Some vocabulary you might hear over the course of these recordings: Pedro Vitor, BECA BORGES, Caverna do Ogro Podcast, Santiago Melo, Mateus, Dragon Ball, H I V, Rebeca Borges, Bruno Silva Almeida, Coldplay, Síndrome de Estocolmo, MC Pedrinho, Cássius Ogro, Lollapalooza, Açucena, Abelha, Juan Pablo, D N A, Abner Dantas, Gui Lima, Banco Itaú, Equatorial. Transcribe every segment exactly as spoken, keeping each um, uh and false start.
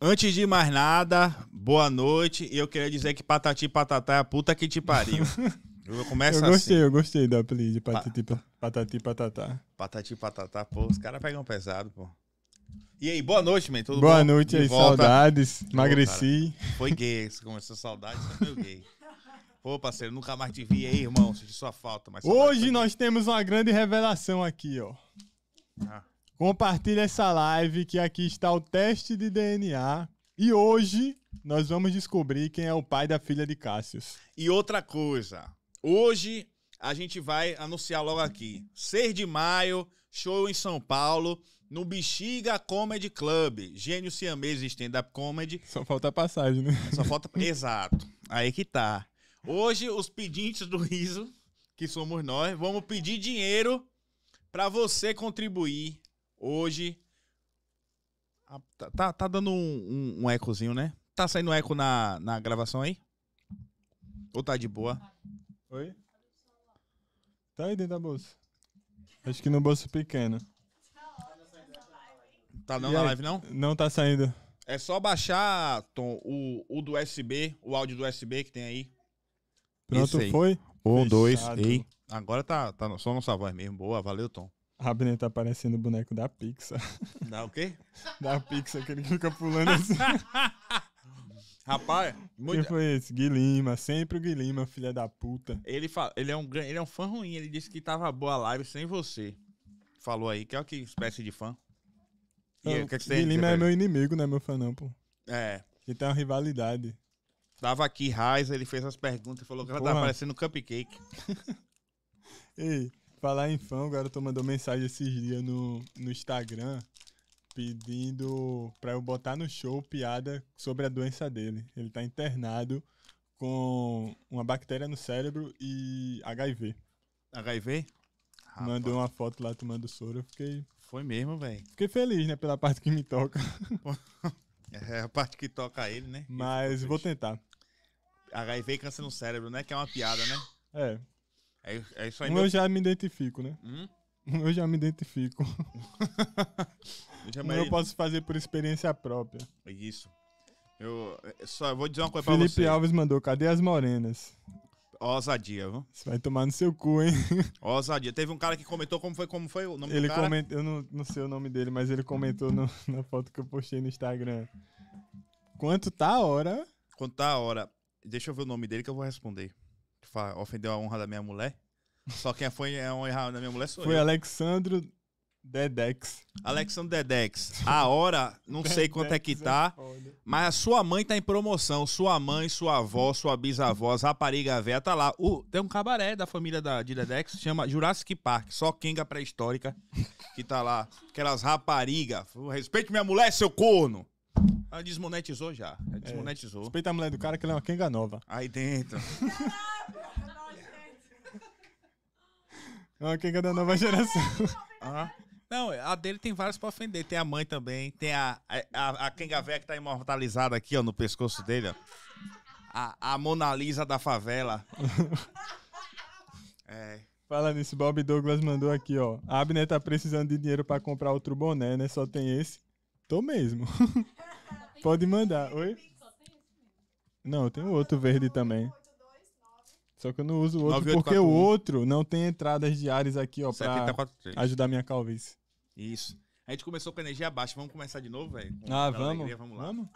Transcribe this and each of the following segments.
Antes de mais nada, boa noite. E eu queria dizer que Patati Patatá é a puta que te pariu. Eu começo eu gostei, assim. Eu gostei da apelido de Patati, pa... Patati Patatá. Patati Patatá, pô. Os caras pegam pesado, pô. E aí, boa noite, man. Tudo boa bom? Noite de aí, volta. Saudades. Emagreci. Oh, foi gay. Você começou saudades, você foi gay. Pô, parceiro, nunca mais te vi aí, irmão. Senti sua falta. Mas hoje nós temos uma grande revelação aqui, ó. Ah. Compartilha essa live que aqui está o teste de D N A. E hoje nós vamos descobrir quem é o pai da filha de Cássius. E outra coisa, hoje a gente vai anunciar logo aqui. seis de maio, show em São Paulo, no Bixiga Comedy Club. Gênio siamês stand-up comedy. Só falta passagem, né? Só falta... Exato. Aí que tá. Hoje os pedintes do riso, que somos nós, vamos pedir dinheiro para você contribuir. Hoje, tá, tá dando um, um, um ecozinho, né? Tá saindo eco na, na gravação aí? Ou tá de boa? Oi? Tá aí dentro da bolsa. Acho que no bolso pequeno. Tá não na live, não? Não tá saindo. É só baixar, Tom, o, o do U S B, o áudio do U S B que tem aí. Pronto, aí. Foi? Um, fechado. Dois, ei. Agora tá, tá só nossa voz mesmo. Boa, valeu, Tom. Abner tá parecendo o boneco da Pixar. Da o quê? Da Pixar, que ele fica pulando assim. Rapaz, muito... Quem foi esse? Gui Lima, sempre o Gui Lima, filha da puta. Ele, fala, ele, é um, ele é um fã ruim, ele disse que tava boa a live sem você. Falou aí, que é o que espécie de fã. E eu, que é que Gui Lima é meu inimigo, não é meu fã não, pô. É. Ele tem uma rivalidade. Tava aqui, Raiz, ele fez as perguntas e falou que ela tá parecendo um cupcake. Ei, falar em fã, o garoto mandou mensagem esses dias no, no Instagram... pedindo pra eu botar no show piada sobre a doença dele. Ele tá internado com uma bactéria no cérebro e H I V. H I V? Rapaz. Mandou uma foto lá tomando soro, eu fiquei... Foi mesmo, velho. Fiquei feliz, né, pela parte que me toca. É a parte que toca ele, né? Mas vou tentar. H I V e câncer no cérebro, né? Que é uma piada, né? É. É, é isso aí. Um meu... eu já me identifico, né? Hum? Eu já me identifico. Eu, já me... eu posso fazer por experiência própria. Isso. Eu só vou dizer uma coisa Felipe pra você. Felipe Alves mandou, cadê as morenas? Ousadia, viu? Você vai tomar no seu cu, hein? Ousadia. Teve um cara que comentou como foi, como foi o nome ele do cara? Coment... Eu não, não sei o nome dele, mas ele comentou no, na foto que eu postei no Instagram. Quanto tá a hora? Quanto tá a hora? Deixa eu ver o nome dele que eu vou responder. Ofendeu a honra da minha mulher? Só quem foi é um errado da minha mulher sou foi eu. Alexandre Dedex. Alexandre Dedex. A hora, não sei quanto é que tá, é mas a sua mãe tá em promoção. Sua mãe, sua avó, sua bisavó, rapariga véia, tá lá. Uh, tem um cabaré da família da, de Dedex, chama Jurassic Park, só Kenga pré-histórica, que tá lá. Aquelas rapariga. Respeite minha mulher, seu corno. Ela desmonetizou já. Ela desmonetizou. É, respeita a mulher do cara que ela é uma Kenga nova. Aí dentro. Não, quem é da nova geração. Uhum. Não, a dele tem vários pra ofender. Tem a mãe também. Tem a, a, a Kenga Véia que tá imortalizada aqui, ó, no pescoço dele, ó. A, a Mona Lisa da favela. É. Fala nisso, Bob Douglas mandou aqui, ó. A Abner tá precisando de dinheiro pra comprar outro boné, né? Só tem esse. Tô mesmo. Pode mandar. Oi? Não, tem outro verde também. Só que eu não uso o outro porque o outro não tem entradas diárias aqui, ó, pra ajudar minha calvície. Isso. A gente começou com a energia baixa. Vamos começar de novo, velho? Ah, vamos. Alegria. Vamos lá. Vamos?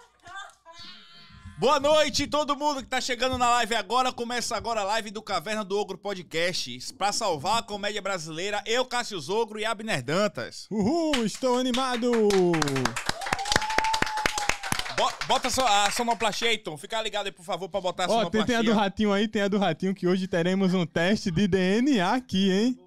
Boa noite, todo mundo que tá chegando na live agora. Começa agora a live do Caverna do Ogro Podcast. Pra salvar a comédia brasileira, eu, Cássius Ogro e Abner Dantas. Uhul, estou animado! Bota a sonoplastia aí, Tom. Fica ligado aí, por favor, pra botar a oh, sonoplastia. Ó, tem a do ratinho aí, tem a do ratinho, que hoje teremos um teste de D N A aqui, hein?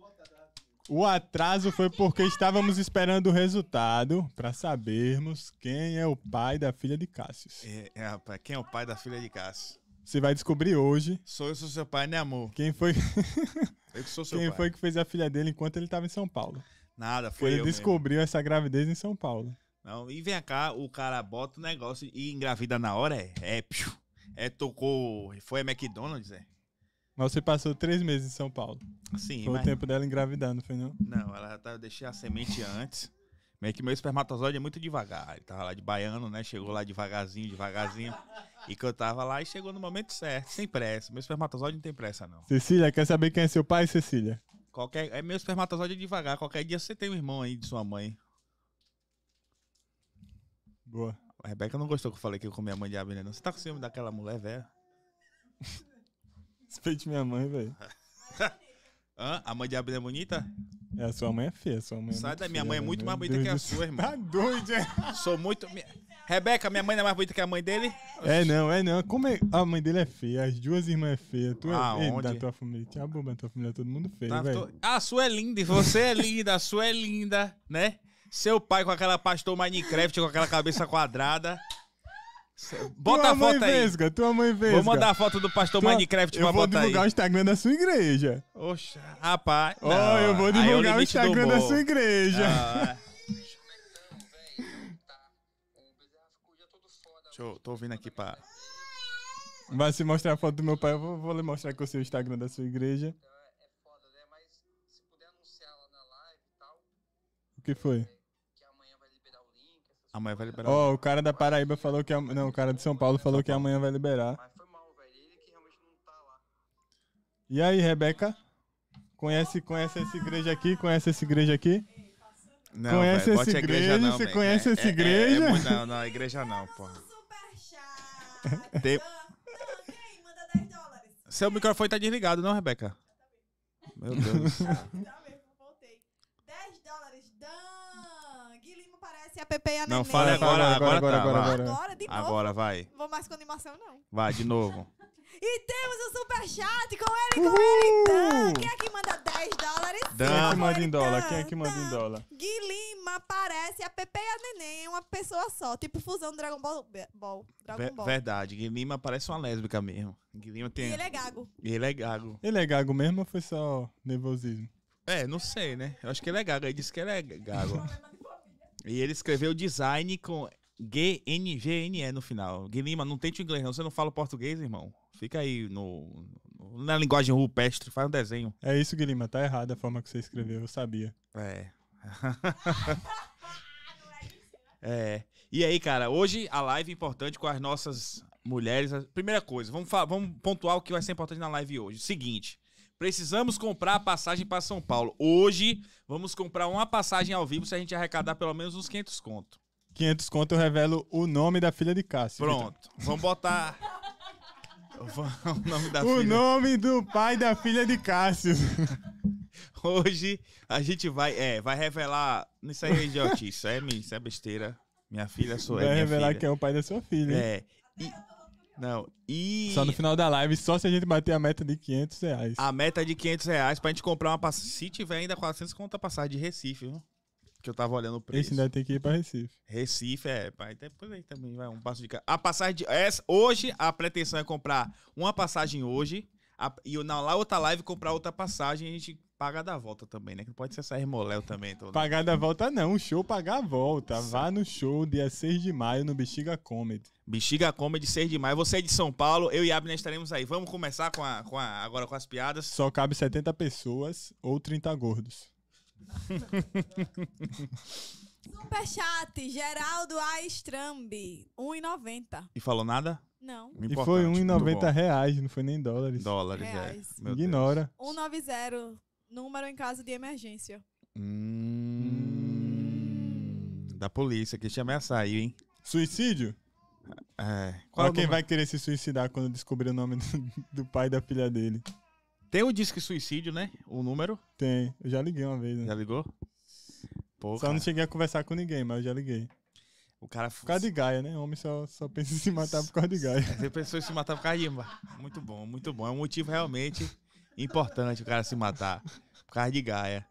O atraso foi porque estávamos esperando o resultado pra sabermos quem é o pai da filha de Cássius. É, é, rapaz, quem é o pai da filha de Cássius? Você vai descobrir hoje. Sou eu, sou seu pai, né, amor? Quem foi... eu que sou seu quem pai. Foi que fez a filha dele enquanto ele estava em São Paulo? Nada, foi ele eu Ele descobriu mesmo. Essa gravidez em São Paulo. Não, e vem cá, o cara bota o negócio e engravida na hora, é, é, piu, é, tocou, foi a McDonald's, é. Mas você passou três meses em São Paulo. Sim, foi mas... o tempo dela engravidar, não foi não? Não, ela já tá, eu deixei a semente antes, meio que meu espermatozoide é muito devagar, ele tava lá de baiano, né, chegou lá devagarzinho, devagarzinho, e que eu tava lá e chegou no momento certo, sem pressa, meu espermatozoide não tem pressa não. Cecília, quer saber quem é seu pai, Cecília? Qualquer, é meu espermatozoide é devagar, qualquer dia você tem um irmão aí de sua mãe. Boa. A Rebeca não gostou que eu falei que eu comi a mãe de Abner, não. Você tá com ciúme daquela mulher, velho? Respeite minha mãe, velho. Hã? A mãe de Abner é bonita? É, a sua mãe é feia, a sua mãe é Sai da minha feia, mãe é muito mais bonita Deus que a sua, irmão. Tá doido, é? Sou muito... Rebeca, minha mãe não é mais bonita que a mãe dele? É não, é não. Como é... A mãe dele é feia, as duas irmãs é feia. Tu ah, é... da tua família. Tia Buba, tua família é todo mundo feio, tá, velho. Tô... Ah, a sua é linda, você é linda, a sua é linda, né? Seu pai com aquela pastor Minecraft, com aquela cabeça quadrada. Bota tua a foto mãe aí. Vesga, tua mãe vesga. Vou mandar a foto do pastor tua... Minecraft eu pra botar aí. Eu vou divulgar o Instagram da sua igreja. Oxa, rapaz. Ó, oh, eu vou divulgar o, o Instagram da sua igreja. Ah, deixa eu, tô ouvindo aqui pra... Vai se mostrar a foto do meu pai, eu vou, vou lhe mostrar que eu sei o Instagram da sua igreja. É foda, né? Mas se puder anunciar lá na live e tal. O que foi? Amanhã vai liberar. Ó, oh, o cara da Paraíba falou que... A... Não, o cara de São Paulo falou que amanhã vai liberar. Mas foi mal, velho. Ele que realmente não tá lá. E aí, Rebeca? Conhece, conhece essa igreja aqui? Conhece essa igreja aqui? Não, conhece véio, essa igreja, igreja não, você mesmo. Conhece é, essa é, igreja? É, é, é, não, não, a igreja não, porra. Tem... Seu microfone tá desligado, não, Rebeca? Meu Deus do céu. Tá mesmo, voltei. dez dólares, Dan! Gui Lima parece a Pepe e a Nenê. Não, fala agora, agora, agora, agora, agora. Agora, de novo. Agora, vai. Não vou mais com animação, não. Vai, de novo. E temos o um superchat com ele, com ele, Dan. Quem é que manda dez dólares? Dan. Quem é que manda em dólar? Quem é que manda em dólar? Gui Lima parece a Pepe e a Neném, uma pessoa só. Tipo fusão do Dragon Ball. Ball Dragon Ver, Ball. Verdade, Gui Lima parece uma lésbica mesmo. Gui Lima tem... E ele é gago. Ele é gago. Ele é gago mesmo ou foi só nervosismo? É, não sei, né? Eu acho que ele é gago. Ele disse que ele é gago. E ele escreveu design com... G N G N E no final. Guilherme, não tente o inglês não, você não fala português, irmão. Fica aí no, no, na linguagem rupestre, faz um desenho. É isso, Guilherme, tá errada a forma que você escreveu, eu sabia. É. É. E aí, cara, hoje a live é importante com as nossas mulheres. Primeira coisa, vamos, vamos pontuar o que vai ser importante na live hoje. Seguinte, precisamos comprar a passagem para São Paulo. Hoje vamos comprar uma passagem ao vivo se a gente arrecadar pelo menos uns quinhentos contos. quinhentos conto, eu revelo o nome da filha de Cássio. Pronto, vamos botar o nome da filha. O nome do pai da filha de Cássio. Hoje a gente vai, é, vai revelar, isso aí é idiotice, isso, é, isso é besteira, minha filha sou eu. Vai é revelar filha. Quem é o pai da sua filha. É, e, não, e... Só no final da live, só se a gente bater a meta de quinhentos reais. A meta de quinhentos reais pra gente comprar uma passagem, se tiver ainda quatrocentos conto a passagem de Recife, viu? Que eu tava olhando o preço. Esse ainda tem que ir pra Recife. Recife, é. Depois aí também vai um passo de cara. A passagem de... Essa, hoje, a pretensão é comprar uma passagem hoje a, e na lá outra live comprar outra passagem e a gente pagar da volta também, né? Que pode ser essa irmoléu também. Todo pagar mundo. Da volta não. O show pagar a volta. Sim. Vá no show dia seis de maio no Bixiga Comedy. Bixiga Comedy, seis de maio. Você é de São Paulo, eu e Abner estaremos aí. Vamos começar com a, com a, agora com as piadas. Só cabe setenta pessoas ou trinta gordos. Superchat, Geraldo A. Strambi, um e noventa. E falou nada? Não. E foi um e noventa reais, não foi nem dólares. Dólares, reais. É. Meu Ignora. Deus. cento e noventa, número em caso de emergência. Hum, da polícia, que te ameaçar aí, hein? Suicídio? É. Qual quem vai querer se suicidar quando descobrir o nome do, do pai da filha dele? Tem o disque suicídio, né? O número? Tem. Eu já liguei uma vez. Né? Já ligou? Pô, só cara. Não cheguei a conversar com ninguém, mas eu já liguei. O cara... Por causa de Gaia, né? O homem só, só pensa em se matar por causa de Gaia. Você pensou em se matar por causa de... Muito bom, muito bom. É um motivo realmente importante o cara se matar. Por causa de Gaia.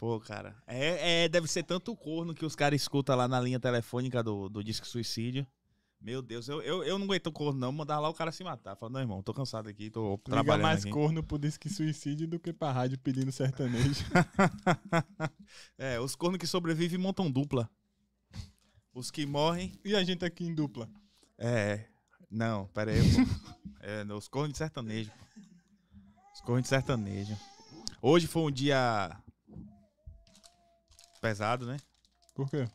Pô, cara. É, é, deve ser tanto corno que os caras escutam lá na linha telefônica do, do disque suicídio. Meu Deus, eu, eu, eu não aguento corno não, mandar lá o cara se matar. Fala, não, irmão, tô cansado aqui, tô Liga trabalhando Liga mais aqui. Corno por disque suicídio do que pra rádio pedindo sertanejo. É, os cornos que sobrevivem montam dupla. Os que morrem... E a gente aqui em dupla. É, não, pera aí. É, os cornos de sertanejo. Os cornos de sertanejo. Hoje foi um dia... pesado, né? Por quê?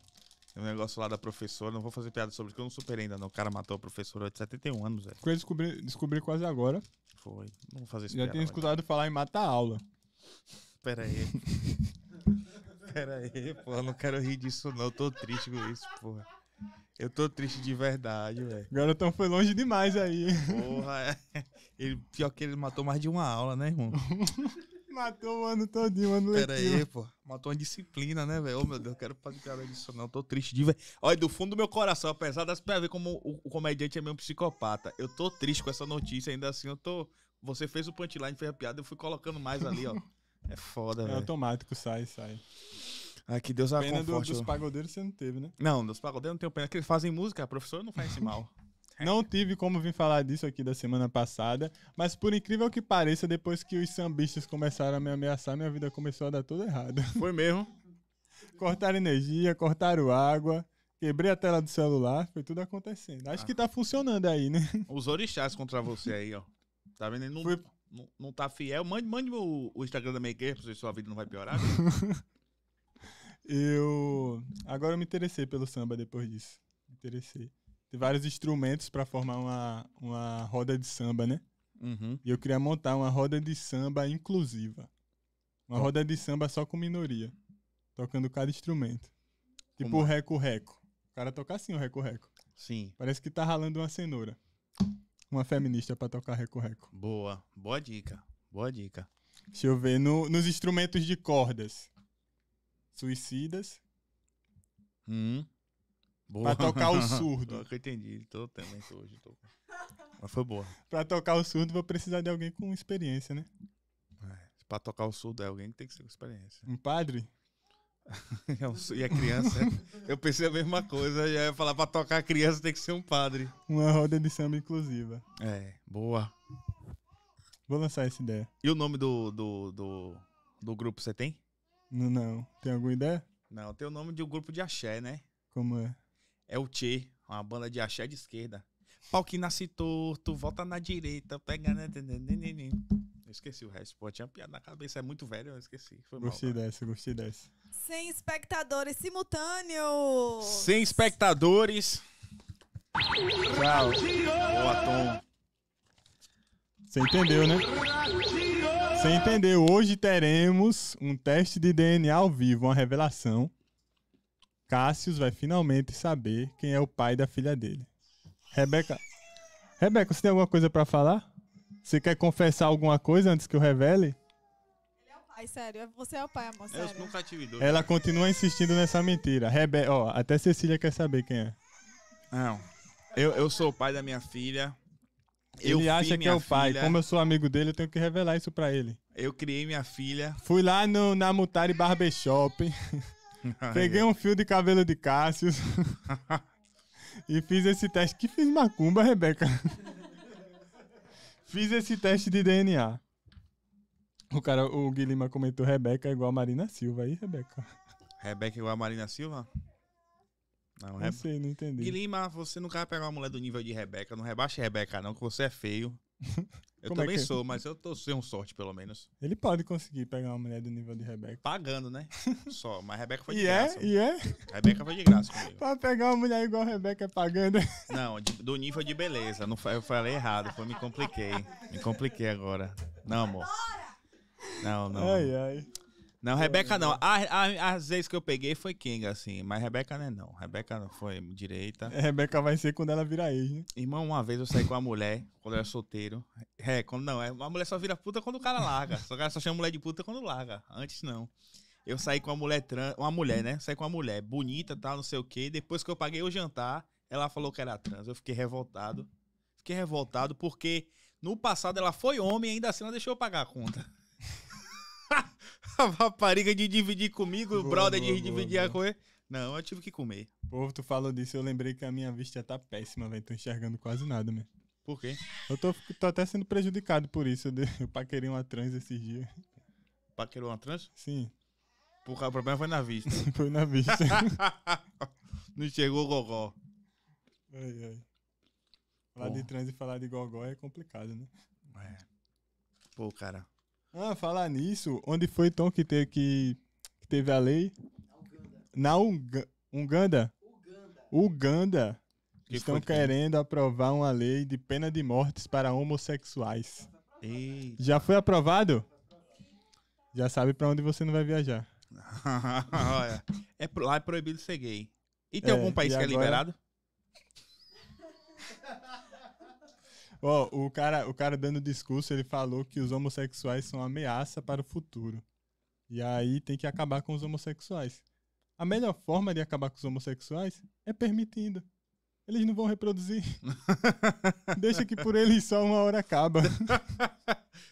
O negócio lá da professora, não vou fazer piada sobre isso, que eu não superei ainda não. O cara matou a professora de setenta e um anos, velho. Eu descobri, descobri quase agora. Foi. Não vou fazer isso. Já tenho escutado falar em matar a aula. Pera aí. Pera aí, porra. Não quero rir disso, não. Eu tô triste com isso, porra. Eu tô triste de verdade, velho. O garotão foi longe demais aí. Porra, é. Ele, pior que ele matou mais de uma aula, né, irmão? Matou o ano todinho, o ano letivo. Pera aí, pô. Matou uma disciplina, né, velho? Ô, oh, meu Deus, eu quero fazer piada disso não. Tô triste de ver. Olha, do fundo do meu coração, apesar das... Pra ver como o, o comediante é meio psicopata. Eu tô triste com essa notícia, ainda assim eu tô... Você fez o punchline, fez a piada, eu fui colocando mais ali, ó. É foda, velho. É véio. Automático, sai, sai. Ai, que Deus a conforte. Pena do, dos pagodeiros você não teve, né? Não, dos pagodeiros não tenho pena. Que eles fazem música, a professora não faz esse mal. Não tive como vir falar disso aqui da semana passada, mas por incrível que pareça, depois que os sambistas começaram a me ameaçar, minha vida começou a dar tudo errado. Foi mesmo? Cortaram energia, cortaram água, Quebrei a tela do celular, foi tudo acontecendo. Acho ah. que tá funcionando aí, né? Os orixás contra você aí, ó. Tá vendo? Ele não, foi... não, não tá fiel. Mande, mande o, o Instagram da Maker pra você ver se sua vida não vai piorar. eu... Agora eu me interessei pelo samba depois disso. Me interessei. Tem vários instrumentos pra formar uma, uma roda de samba, né? Uhum. E eu queria montar uma roda de samba inclusiva. Uma oh. roda de samba só com minoria. Tocando cada instrumento. Tipo Como? o reco-reco. O cara toca assim o reco-reco. Sim. Parece que tá ralando uma cenoura. Uma feminista pra tocar reco-reco. Boa. Boa dica. Boa dica. Deixa eu ver. No, nos instrumentos de cordas. Suicidas. Hum. Boa. Pra tocar o surdo. Eu entendi. Tô também tô hoje. Tô... Mas foi boa. Pra tocar o surdo, vou precisar de alguém com experiência, né? É. Pra tocar o surdo é alguém que tem que ser com experiência. Um padre? E a criança? Eu pensei a mesma coisa. Eu ia falar, pra tocar a criança tem que ser um padre. Uma roda de samba inclusiva. É, boa. Vou lançar essa ideia. E o nome do, do, do, do grupo você tem? Não, não. Tem alguma ideia? Não, tem o nome de um grupo de axé, né? Como é? É o Tchê, uma banda de axé de esquerda. Pau que nasce torto, volta na direita, pega... Eu esqueci o resto, pô, tinha uma piada na cabeça, é muito velho, eu esqueci. Foi gostei mal, dessa, gostei dessa. Sem espectadores simultâneos! Sem espectadores! Tchau! Boa, Tom! Você entendeu, né? Você entendeu, hoje teremos um teste de D N A ao vivo, uma revelação. Cássius vai finalmente saber quem é o pai da filha dele. Rebeca, Rebeca, você tem alguma coisa pra falar? Você quer confessar alguma coisa antes que eu revele? Ele é o pai, sério. Você é o pai, amor, sério. Eu nunca tive dúvida. Ela continua insistindo nessa mentira. Rebe... Oh, até Cecília quer saber quem é. Não. Eu, eu sou o pai da minha filha. Eu ele acha que é o pai. Filha... Como eu sou amigo dele, eu tenho que revelar isso pra ele. Eu criei minha filha. Fui lá no, na Mutari Barbershop. Peguei um fio de cabelo de Cássius. E fiz esse teste. Que fiz macumba, Rebeca? Fiz esse teste de D N A. O cara, o Gui Lima comentou, Rebeca é igual a Marina Silva. Aí, Rebeca? Rebeca é igual a Marina Silva? Não, não Rebe... sei, não entendi. Gui Lima, você nunca vai pegar uma mulher do nível de Rebeca. Não rebaixa Rebeca, não, que você é feio. Eu Como também é que... sou, mas eu tô sem sorte, pelo menos. Ele pode conseguir pegar uma mulher do nível de Rebeca. Pagando, né? Só, mas Rebeca foi de yeah, graça. E yeah. é? Rebeca foi de graça comigo. Pra pegar uma mulher igual a Rebeca pagando. Não, de, do nível de beleza. Não, eu falei errado, foi, me compliquei. Me compliquei agora. Não, amor. Não, não. Ai, ai. Não, Rebeca não. Às vezes que eu peguei foi Kinga, assim. Mas Rebeca não é não. Rebeca não foi direita. É, Rebeca vai ser quando ela virar ex, né? Irmão, uma vez eu saí com a mulher, quando eu era solteiro. É, quando não. É, a mulher só vira puta quando o cara larga. O cara só chama mulher de puta quando larga. Antes não. Eu saí com uma mulher trans. Uma mulher, né? Saí com uma mulher bonita, tal, não sei o quê. Depois que eu paguei o jantar, ela falou que era trans. Eu fiquei revoltado. Fiquei revoltado porque no passado ela foi homem e ainda assim ela deixou eu pagar a conta. A rapariga de dividir comigo, boa, o brother boa, de dividir boa, a coisa. Não, eu tive que comer. Povo, tu falou disso, eu lembrei que a minha vista tá péssima, velho. Tô enxergando quase nada, mesmo. Por quê? Eu tô, tô até sendo prejudicado por isso. Eu, de, eu paquerei uma trans esses dias. Paquerou uma trans? Sim. Porque o problema foi na vista. Foi na vista. Não chegou o gogó. Ai, ai. Falar Bom. de trans e falar de gogó é complicado, né? É. Pô, cara. Ah, falar nisso, onde foi Tom que teve, que, que teve a lei? Na Uganda. Na Uganda? Uganda. Uganda. Que estão querendo que... aprovar uma lei de pena de mortes para homossexuais. Eita. Já foi aprovado? Já sabe pra onde você não vai viajar. Olha, é, lá é proibido ser gay. E tem é, algum país que agora... é liberado? Ó, oh, o, cara, o cara dando discurso, ele falou que os homossexuais são uma ameaça para o futuro. E aí tem que acabar com os homossexuais. A melhor forma de acabar com os homossexuais é permitindo. Eles não vão reproduzir. Deixa que por eles só uma hora acaba.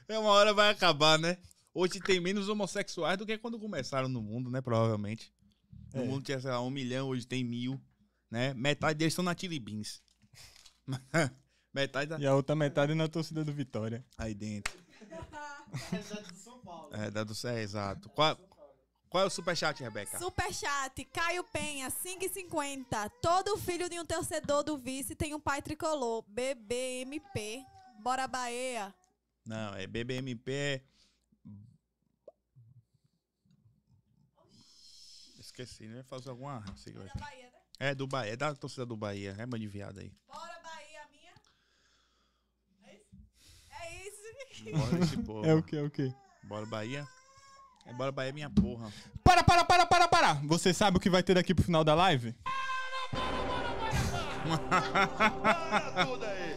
É, uma hora vai acabar, né? Hoje tem menos homossexuais do que quando começaram no mundo, né? Provavelmente. No é. mundo tinha, sei lá, um milhão, hoje tem mil. Né? Metade deles estão na Chili Beans. Metade da... E a outra metade na torcida do Vitória. Aí dentro. É da do São Paulo. É, da do... é exato. Qual, Qual é o superchat, Rebeca? Superchat, Caio Penha, cinco e cinquenta. Todo filho de um torcedor do vice tem um pai tricolor. B B M P. Bora Bahia. Não, é B B M P. Esqueci, né? Fazer alguma... Bora Bahia, né? É do Bahia, é da torcida do Bahia. É mano de viado aí. Bora Bahia, minha. É isso? É isso. Bora desse povo. É o que, é o que? Bora Bahia. É bora Bahia, minha porra. Para, para, para, para, para! Você sabe o que vai ter daqui pro final da live?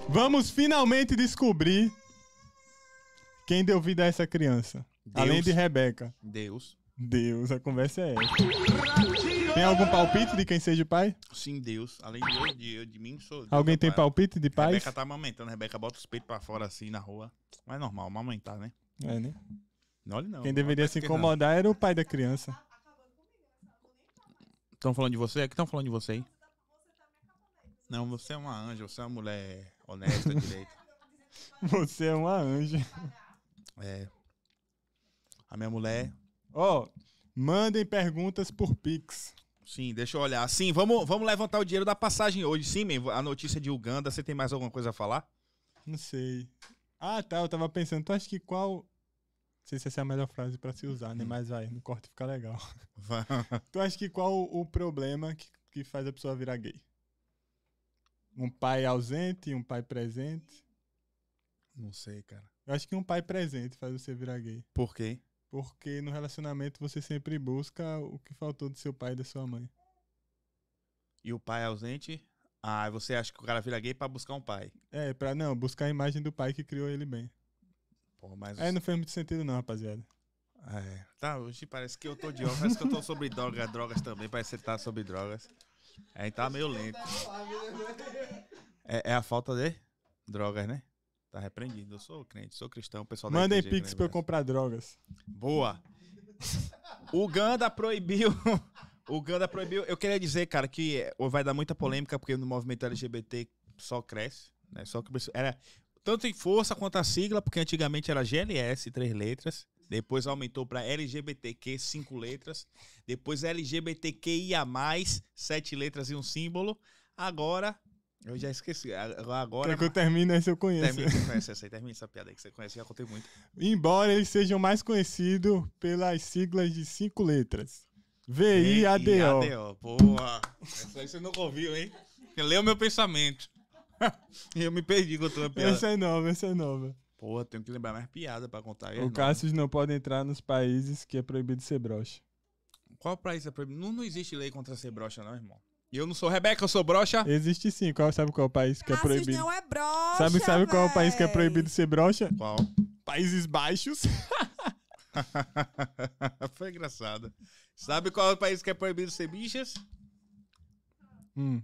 Vamos finalmente descobrir quem deu vida a essa criança. Deus. Além de Rebeca. Deus. Deus, a conversa é essa. Tem algum palpite de quem seja o pai? Sim, Deus. Além de eu, de, eu, de mim, sou Deus. Alguém tem pai. Palpite de pai? Rebeca tá amamentando. Rebeca bota os peitos pra fora assim, na rua. Mas é normal, amamentar, né? É, né? Não, não. Quem deveria se incomodar era o pai da criança. Estão falando de você? Aqui estão falando de você aí. Não, você é uma anja, você é uma mulher honesta, direita. Você é uma anja. É. A minha mulher... Ó, oh, mandem perguntas por Pix. Sim, deixa eu olhar. Sim, vamos, vamos levantar o dinheiro da passagem hoje. Sim, mesmo. A notícia de Uganda. Você tem mais alguma coisa a falar? Não sei. Ah, tá. Eu tava pensando. Tu acha que qual... Não sei se essa é a melhor frase pra se usar, né? Mas vai, no corte fica legal. Tu acha que qual o, o problema que, que faz a pessoa virar gay? Um pai ausente, um pai presente? Não sei, cara. Eu acho que um pai presente faz você virar gay. Por quê? Porque no relacionamento você sempre busca o que faltou do seu pai e da sua mãe. E o pai ausente? Ah, você acha que o cara vira gay pra buscar um pai? É, pra não, buscar a imagem do pai que criou ele bem. Pô, mas é, os... não fez muito sentido não, rapaziada. É, tá, hoje parece que eu tô de óculos, parece que eu tô sobre droga, drogas também, parece que você tá sobre drogas. Aí tá meio lento. É, é a falta de drogas, né? Tá repreendido, eu sou crente, sou cristão. Pessoal, mandem pix pra eu comprar drogas. Boa. Uganda proibiu... Uganda proibiu... Eu queria dizer, cara, que vai dar muita polêmica, porque no movimento L G B T só cresce, né? Só que era... Tanto em força quanto a sigla, porque antigamente era G L S, três letras. Depois aumentou para L G B T Q, cinco letras. Depois L G B T Q I A mais, sete letras e um símbolo. Agora, eu já esqueci. Agora... Quer que eu termine essa eu conheço. Termine, você conhece essa aí, termine essa piada aí que você conhece, já contei muito. Embora eles sejam mais conhecidos pelas siglas de cinco letras. V I A D O. V I A D O, porra. Essa aí você nunca ouviu, hein? Leu meu pensamento. Eu me perdi com a tua piada. Essa é nova, essa é nova. Porra, tenho que lembrar mais piada pra contar. O Cássius não pode entrar nos países que é proibido ser broxa. Qual país é proibido? Não, não existe lei contra ser broxa, não, irmão. E eu não sou Rebeca, eu sou broxa? Existe sim. Qual, sabe qual é o país que é proibido? Cássius não é broxa, Sabe, sabe qual é o país que é proibido ser broxa? Qual? Países Baixos. Foi engraçado. Sabe qual é o país que é proibido ser bichas? Hum...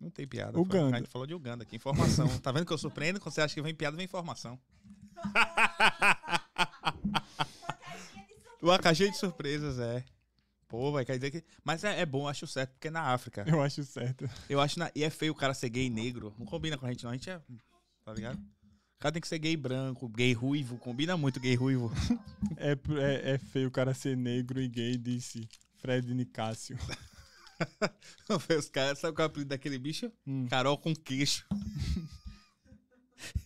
Não tem piada. Uganda. A gente falou de Uganda aqui. Informação. Tá vendo que eu surpreendo? Quando você acha que vem piada, vem informação. Uma caixinha de surpresas, é. Pô, vai, quer dizer que... Mas é, é bom, acho certo, porque é na África. Eu acho certo. Eu acho na... E é feio o cara ser gay e negro. Não combina com a gente, não. A gente é... Tá ligado? O cara tem que ser gay branco, gay ruivo. Combina muito gay ruivo. É, é, é feio o cara ser negro e gay, disse Fred Nicásio. Os caras, sabe qual é o apelido daquele bicho? Hum. Carol com queixo.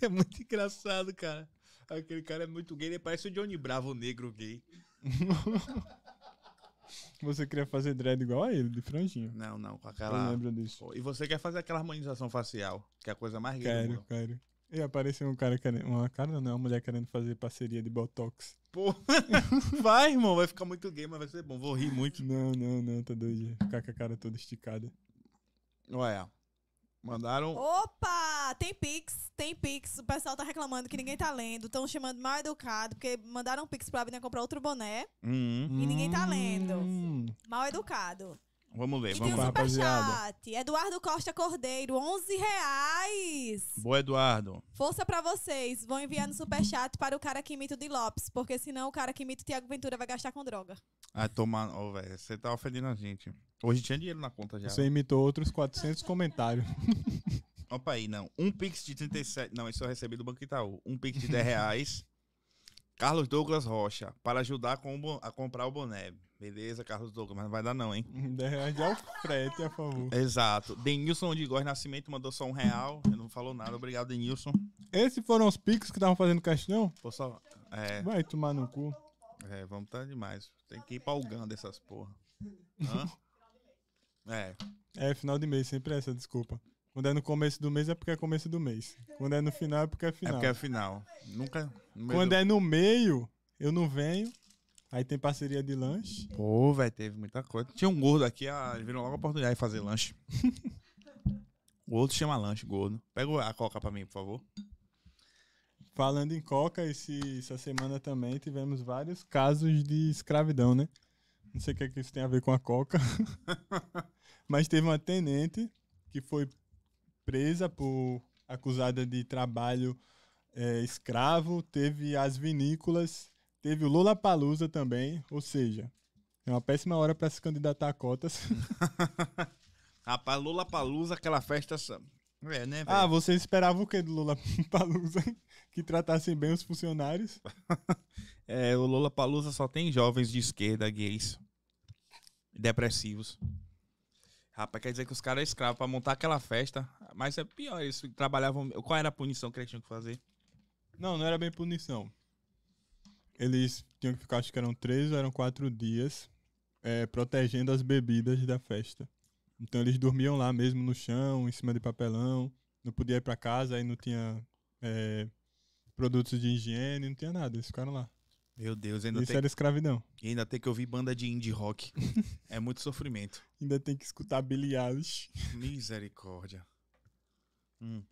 É muito engraçado, cara. Aquele cara é muito gay, ele parece o Johnny Bravo negro gay. Você queria fazer dread igual a ele, de franjinho? Não, não, com aquela... Eu lembro disso. E você quer fazer aquela harmonização facial, que é a coisa mais gay do mundo. Quero, quero. E apareceu um cara querendo... Uma cara não, uma mulher querendo fazer parceria de Botox. Pô, vai, irmão. Vai ficar muito gay, mas vai ser bom. Vou rir muito. Não, não, não. Tá doido. Ficar com a cara toda esticada. Ué. Mandaram... Opa! Tem pix. Tem pix. O pessoal tá reclamando que ninguém tá lendo. Estão chamando mal educado. Porque mandaram um pix pra Abner comprar outro boné. Hum. E ninguém tá lendo. Hum. Mal educado. Vamos ver, e vamos ver, um rapaziada. Eduardo Costa Cordeiro, onze reais. Boa, Eduardo. Força pra vocês. Vão enviar no superchat para o cara que imita o de Lopes, porque senão o cara que imita o Tiago Ventura vai gastar com droga. Ah, toma... Ô, velho, você tá ofendendo a gente. Hoje tinha dinheiro na conta já. Você imitou outros quatrocentos comentários. Opa aí, não. Um pix de trinta e sete... Não, isso eu recebi do Banco Itaú. Um pix de dez reais. Carlos Douglas Rocha, para ajudar a comprar o boné. Beleza, Carlos Douglas, mas não vai dar não, hein? Já o frete, a favor. Exato. Denilson de Góis Nascimento mandou só um real. Ele não falou nada. Obrigado, Denilson. Esses foram os pix que estavam fazendo caixão? Pô, só... É... Vai tomar no cu. É, vamos tá demais. Tem que ir pra Uganda essas porra. Hã? É. É, final de mês, sempre essa, desculpa. Quando é no começo do mês é porque é começo do mês. Quando é no final é porque é final. É porque é final. Nunca... Quando do... é no meio, eu não venho. Aí tem parceria de lanche. Pô, velho, teve muita coisa. Tinha um gordo aqui, ah, eles viram logo a oportunidade de fazer lanche. O outro chama lanche, gordo. Pega a coca pra mim, por favor. Falando em coca, esse, essa semana também tivemos vários casos de escravidão, né? Não sei o que, é que isso tem a ver com a coca. Mas teve uma tenente que foi presa por acusada de trabalho é, escravo. Teve as vinícolas... Teve o Lollapalooza também, ou seja, é uma péssima hora para se candidatar a cotas. Rapaz, Lollapalooza, aquela festa... É, né, véio? Ah, você esperava o quê do Lollapalooza? Que tratassem bem os funcionários? É, o Lollapalooza só tem jovens de esquerda, gays, depressivos. Rapaz, quer dizer que os caras eram escravos para montar aquela festa, mas é pior, eles trabalhavam... Qual era a punição que eles tinham que fazer? Não, não era bem punição. Eles tinham que ficar, acho que eram três ou eram quatro dias, é, protegendo as bebidas da festa. Então eles dormiam lá mesmo no chão, em cima de papelão, não podia ir pra casa, aí não tinha é, produtos de higiene, não tinha nada, eles ficaram lá. Meu Deus, ainda isso tem... era escravidão. E ainda tem que ouvir banda de indie rock. É muito sofrimento. Ainda tem que escutar Billie Eilish. Misericórdia. Hum.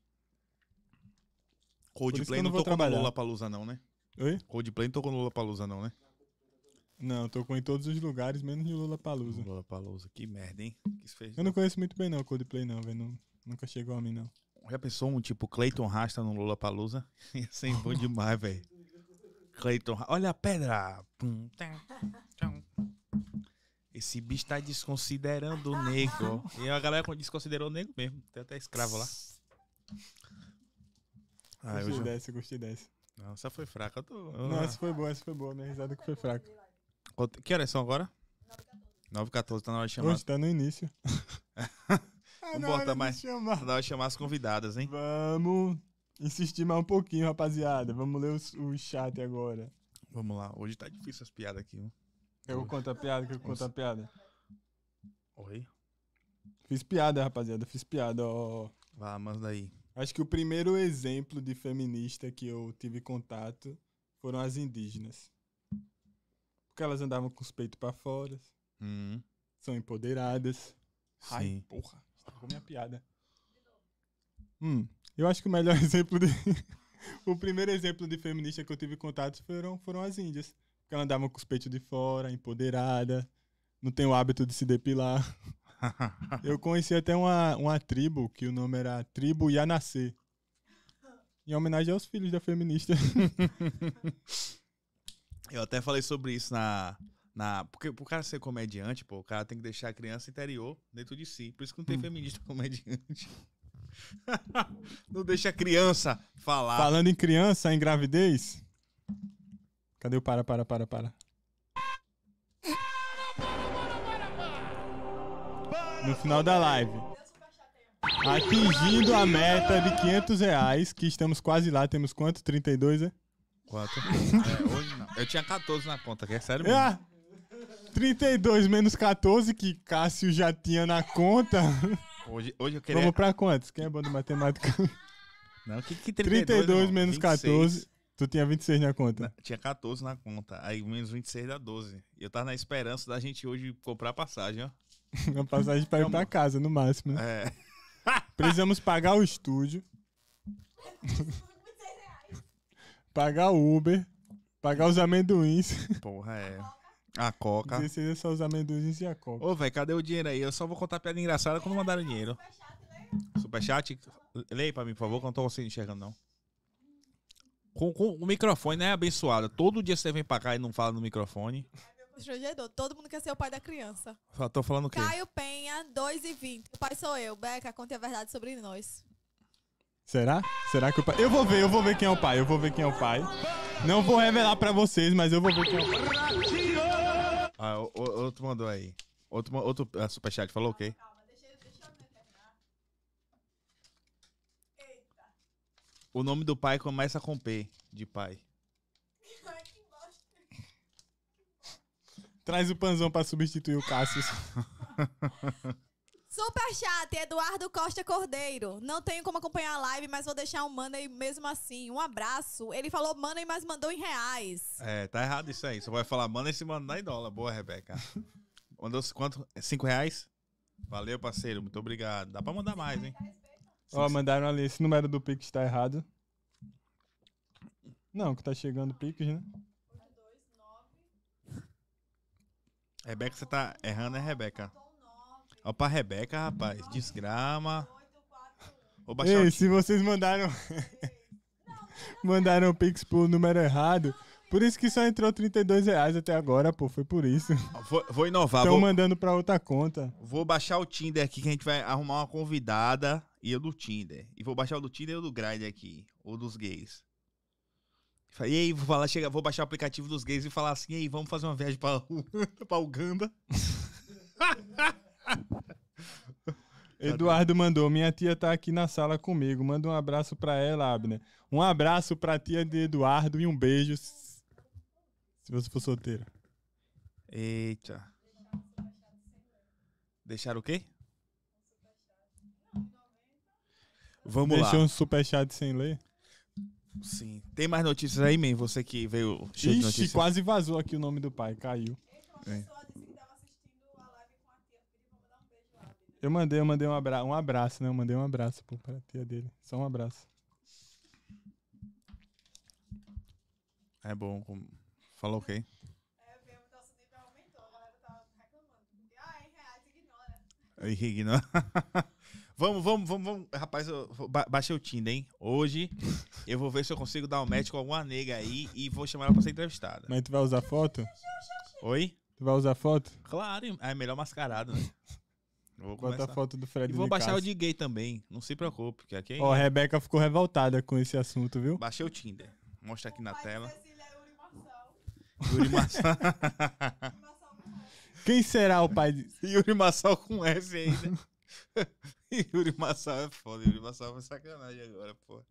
Coldplay não, não tocou no Lollapalooza não, né? Oi? Coldplay não tocou no Lollapalooza não, né? Não, tocou em todos os lugares, menos no Lollapalooza. Lollapalooza, que merda, hein? Que isso fez, eu não, não conheço muito bem não, Coldplay não, velho. Nunca chegou a mim, não. Já pensou um tipo Clayton Rasta no Lollapalooza? Ia ser bom demais, velho. Clayton Rasta. Olha a pedra! Esse bicho tá desconsiderando o nego. E a galera desconsiderou o nego mesmo. Tem até escravo lá. Ah, gostei eu já... dessa, gostei dessa. Não, essa foi fraca. Eu tô... Não, essa foi boa, essa foi boa. Minha risada que foi fraca. Que horas são agora? nove e quatorze, tá na hora de chamar. Hoje tá no início. Vamos botar mais. Tá na hora de chamar as convidadas, hein? Vamos insistir mais um pouquinho, rapaziada. Vamos ler os, o chat agora. Vamos lá. Hoje tá difícil as piadas aqui. Hein? Eu conto a piada, que eu conto a piada. Oi? Fiz piada, rapaziada. Fiz piada, ó. Vá, manda aí. Acho que o primeiro exemplo de feminista que eu tive contato foram as indígenas. Porque elas andavam com os peitos pra fora, hum. são empoderadas. Sim. Ai, porra, estragou minha piada. Hum, eu acho que o melhor exemplo de... o primeiro exemplo de feminista que eu tive contato foram, foram as índias. Porque elas andavam com os peitos de fora, empoderada, não tem o hábito de se depilar. Eu conheci até uma, uma tribo que o nome era Tribo Yanacê, em homenagem aos filhos da feminista. Eu até falei sobre isso na, na porque pro cara ser comediante, pô, o cara tem que deixar a criança interior dentro de si. Por isso que não tem hum. feminista comediante. Não deixa a criança falar. Falando em criança, em gravidez. Cadê o para, para, para, para? No final da live. Atingindo a meta de quinhentos reais, que estamos quase lá. Temos quanto? trinta e dois, é? Quatro. É, hoje não. Eu tinha quatorze na conta, que é sério mesmo. É, trinta e dois menos quatorze, que Cássio já tinha na conta. Hoje, hoje eu queria... Vamos pra quantos? Quem é bom de matemática? Não, que, que trinta e dois? trinta e dois menos quatorze. Tu tinha vinte e seis na conta? Não, tinha quatorze na conta. Aí menos vinte e seis dá doze. E eu tava na esperança da gente hoje comprar passagem, ó. Uma passagem pra ir pra casa, no máximo, né? É. Precisamos pagar o estúdio. Pagar o Uber. Pagar os amendoins. Porra, é. A coca. dezesseis é só os amendoins e a coca. Ô, velho, cadê o dinheiro aí? Eu só vou contar piada engraçada quando mandaram dinheiro. Superchat? Leia pra mim, por favor, que eu não tô conseguindo enxergando, não. Com, com o microfone, né? Abençoado. Todo dia você vem pra cá e não fala no microfone. Todo mundo quer ser o pai da criança. Só tô falando o quê? Caio Penha, dois e vinte. O pai sou eu. Beca, conte a verdade sobre nós. Será? Será que o pai... Eu vou ver, eu vou ver quem é o pai. Eu vou ver quem é o pai. Não vou revelar pra vocês, mas eu vou ver quem é o pai. Ah, eu, eu, outro mandou aí. Outro, outro uh, superchat falou o quê? Calma, calma, deixa, deixa eu terminar. Eita. O nome do pai começa com P, de pai. Ai, que bosta. Traz o Panzão pra substituir o Cássius. Superchat, Eduardo Costa Cordeiro. Não tenho como acompanhar a live, mas vou deixar um money mesmo assim. Um abraço. Ele falou money, mas mandou em reais. É, tá errado isso aí. Só vai falar money se mandar em dólar. Boa, Rebeca. Mandou quanto? Cinco reais? Valeu, parceiro. Muito obrigado. Dá pra mandar mais, hein? Ó, oh, mandaram ali. Esse número do Pix tá errado. Não, que tá chegando Pix, né? Rebeca, você tá errando, é, Rebeca? Ó pra Rebeca, rapaz. Desgrama. Ei, o se vocês mandaram... mandaram o Pix pro número errado. Por isso que só entrou trinta e dois reais até agora, pô. Foi por isso. Vou, vou inovar. Estão vou... mandando pra outra conta. Vou baixar o Tinder aqui, que a gente vai arrumar uma convidada e eu do Tinder. E vou baixar o do Tinder e o do Grindr aqui. Ou dos gays. E aí, vou, falar, chega, vou baixar o aplicativo dos gays e falar assim, e aí, vamos fazer uma viagem pra, pra Uganda. Eduardo mandou, minha tia tá aqui na sala comigo, manda um abraço pra ela, Abner. Um abraço pra tia de Eduardo e um beijo se você for solteiro. Eita. Deixar o quê? Vamos lá. Deixou um superchat sem ler? Sim. Tem mais notícias aí, man? Você que veio cheio de notícias. Ixi, quase vazou aqui o nome do pai, caiu. É. Eu mandei, eu mandei um, abra um abraço, né? Eu mandei um abraço pô, pra tia dele. Só um abraço. É bom. Com... Falou o quê? É, eu vi, o nosso nível aumentou. A galera tava reclamando. Ah, em reais, ignora. Eu ignora. Vamos, vamos, vamos, vamos. Rapaz, eu ba baixei o Tinder, hein? Hoje eu vou ver se eu consigo dar um match com alguma nega aí e vou chamar ela pra ser entrevistada. Mas tu vai usar foto? Oi? Tu vai usar foto? Claro, é melhor mascarado, né? Vou botar a foto do Fred. E vou baixar o de gay também. Não se preocupe, porque aqui é... Ó, a Rebeca ficou revoltada com esse assunto, viu? Baixei o Tinder. Mostra aqui na tela. Yuri Marçal. Quem será o pai de... Yuri Marçal com S ainda. Yuri Marçal é foda. Yuri Marçal foi sacanagem agora, pô.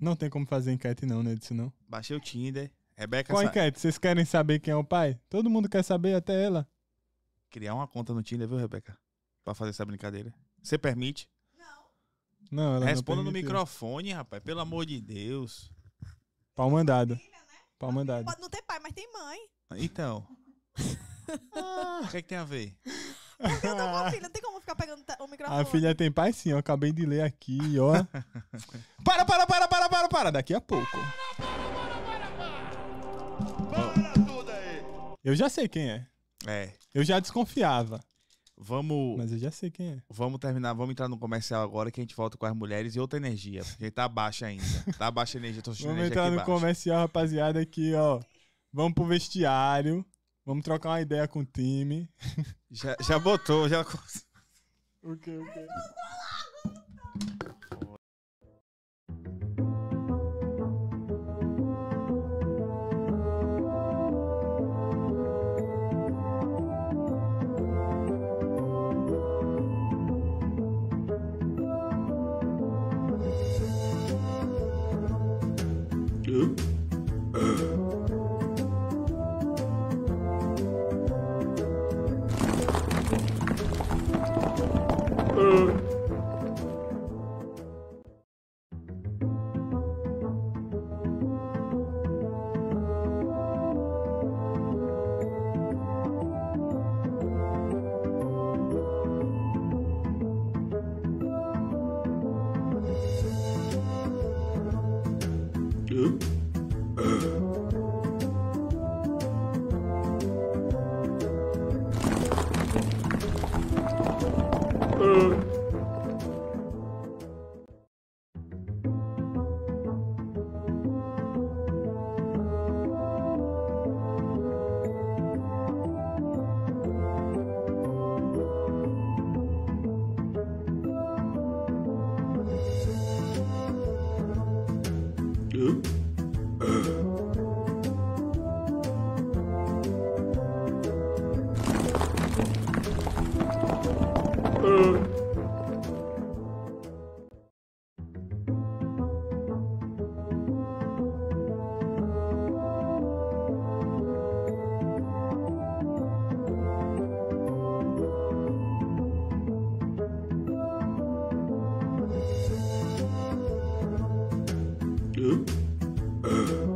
Não tem como fazer enquete não, né? Disso não. Baixei o Tinder. Rebeca... Qual enquete? Vocês querem saber quem é o pai? Todo mundo quer saber, até ela. Criar uma conta no Tinder, viu, Rebeca? Pra fazer essa brincadeira. Você permite? Não. Não, ela responda não no microfone, rapaz. Pelo amor de Deus. Pau mandado. Né? Pau mandado. Pode não ter pai, mas tem mãe. Então. ah, o que é que tem a ver? Porque eu tenho uma filha, não tem como ficar pegando o microfone. A filha tem pai sim, eu acabei de ler aqui, ó. para, para, para, para, para, para. Daqui a pouco. Para, para, para, para, para. Para tudo aí. Eu já sei quem é. É. Eu já desconfiava. Vamos. Mas eu já sei quem é. Vamos terminar, vamos entrar no comercial agora que a gente volta com as mulheres e outra energia. Porque tá baixa ainda. Tá baixa a energia, tô sentindo energia aqui baixa. Vamos entrar no comercial, rapaziada, aqui, ó. Vamos pro vestiário. Vamos trocar uma ideia com o time. Já, já botou, já. O que, o que? Uh.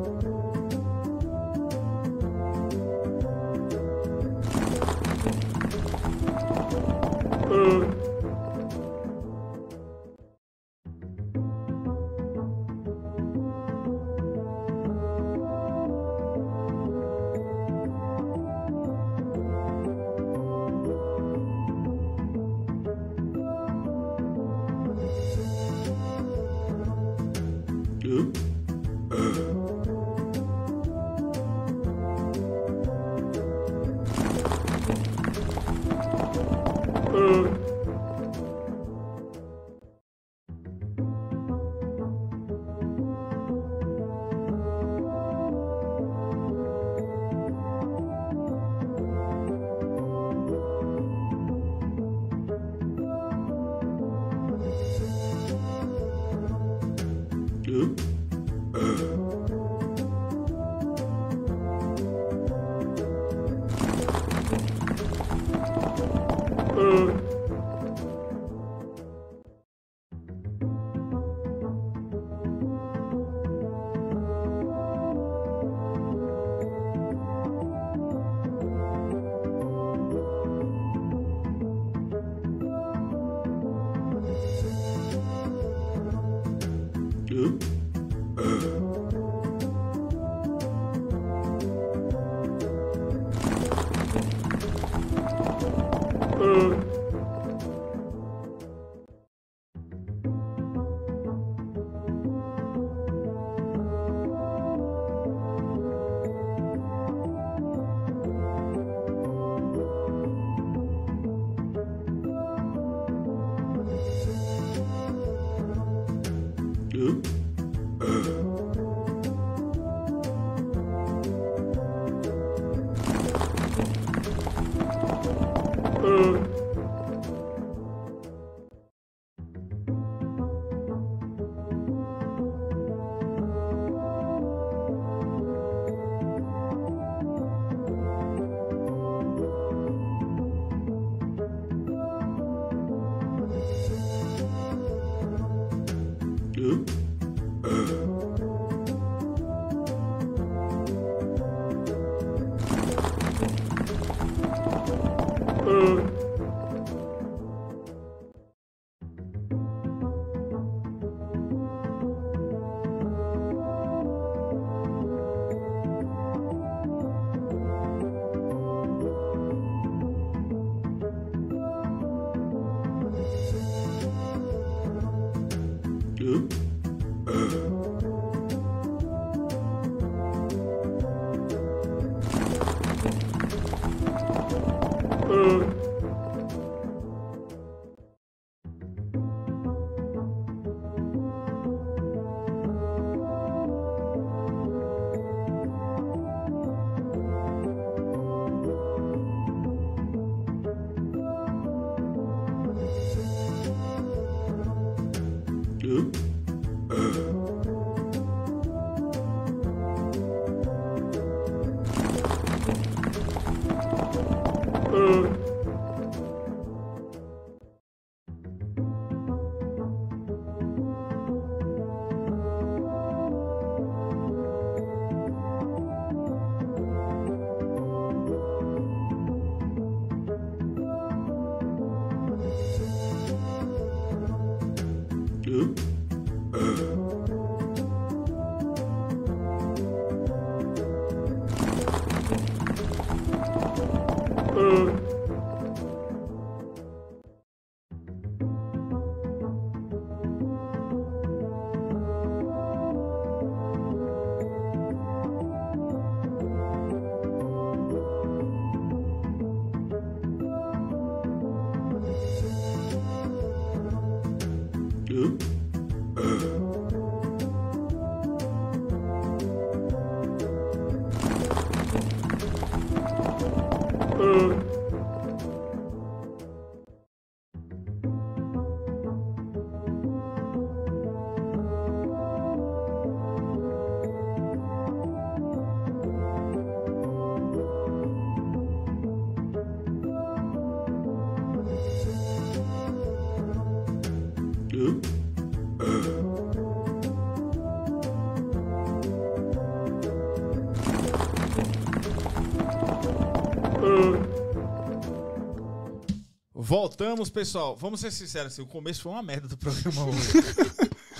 Voltamos, pessoal. Vamos ser sinceros, assim, o começo foi uma merda do programa hoje.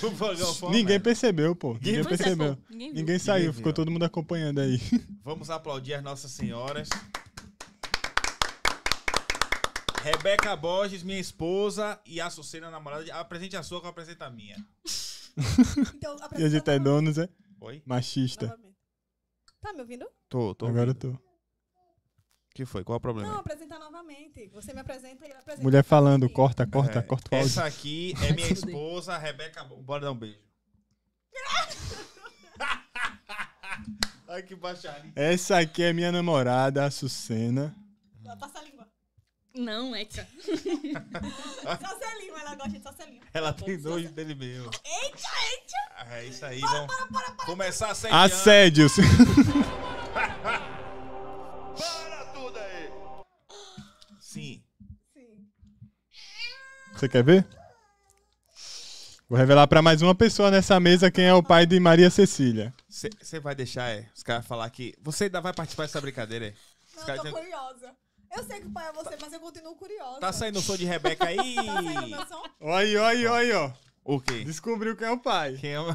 O programa foi uma Ninguém merda. percebeu, pô. Ninguém, Ninguém percebeu. Ninguém, Ninguém saiu, Ninguém ficou todo mundo acompanhando aí. Vamos aplaudir as nossas senhoras. Rebeca Borges, minha esposa, e a Açucena, namorada. Apresente a sua, que eu apresento a minha. Então, apresenta e a gente é donos, é? Oi? Machista. Novamente. Tá me ouvindo? Tô, tô. Agora ouvindo. eu tô. Que foi? Qual é o problema? Não, apresentar novamente. Você me apresenta e ela apresenta. Mulher falando, aqui. corta, corta, é, corta o áudio. Essa aqui é minha esposa, Rebeca. Bora dar um beijo. Ai, que baixaria. Essa aqui é minha namorada, Açucena. Passa a língua. Não, é que... Só ela gosta de só Ela tem dois só... dele mesmo. Eita, eita. É isso aí, para, vamos para, para, para, começar a sediar. Assédios. Para tudo aí. Sim. Sim. Você quer ver? Vou revelar pra mais uma pessoa nessa mesa quem é o pai de Maria Cecília. Você vai deixar, é? Os caras falar que... Você ainda vai participar dessa brincadeira, é? Os Não, eu tô já... curiosa. Eu sei que o pai é você, mas eu continuo curiosa. Tá saindo o som de Rebeca aí? Tá saindo meu som? Oi, oi, oi, ó. O quê? Descobriu quem é o pai. Quem é o...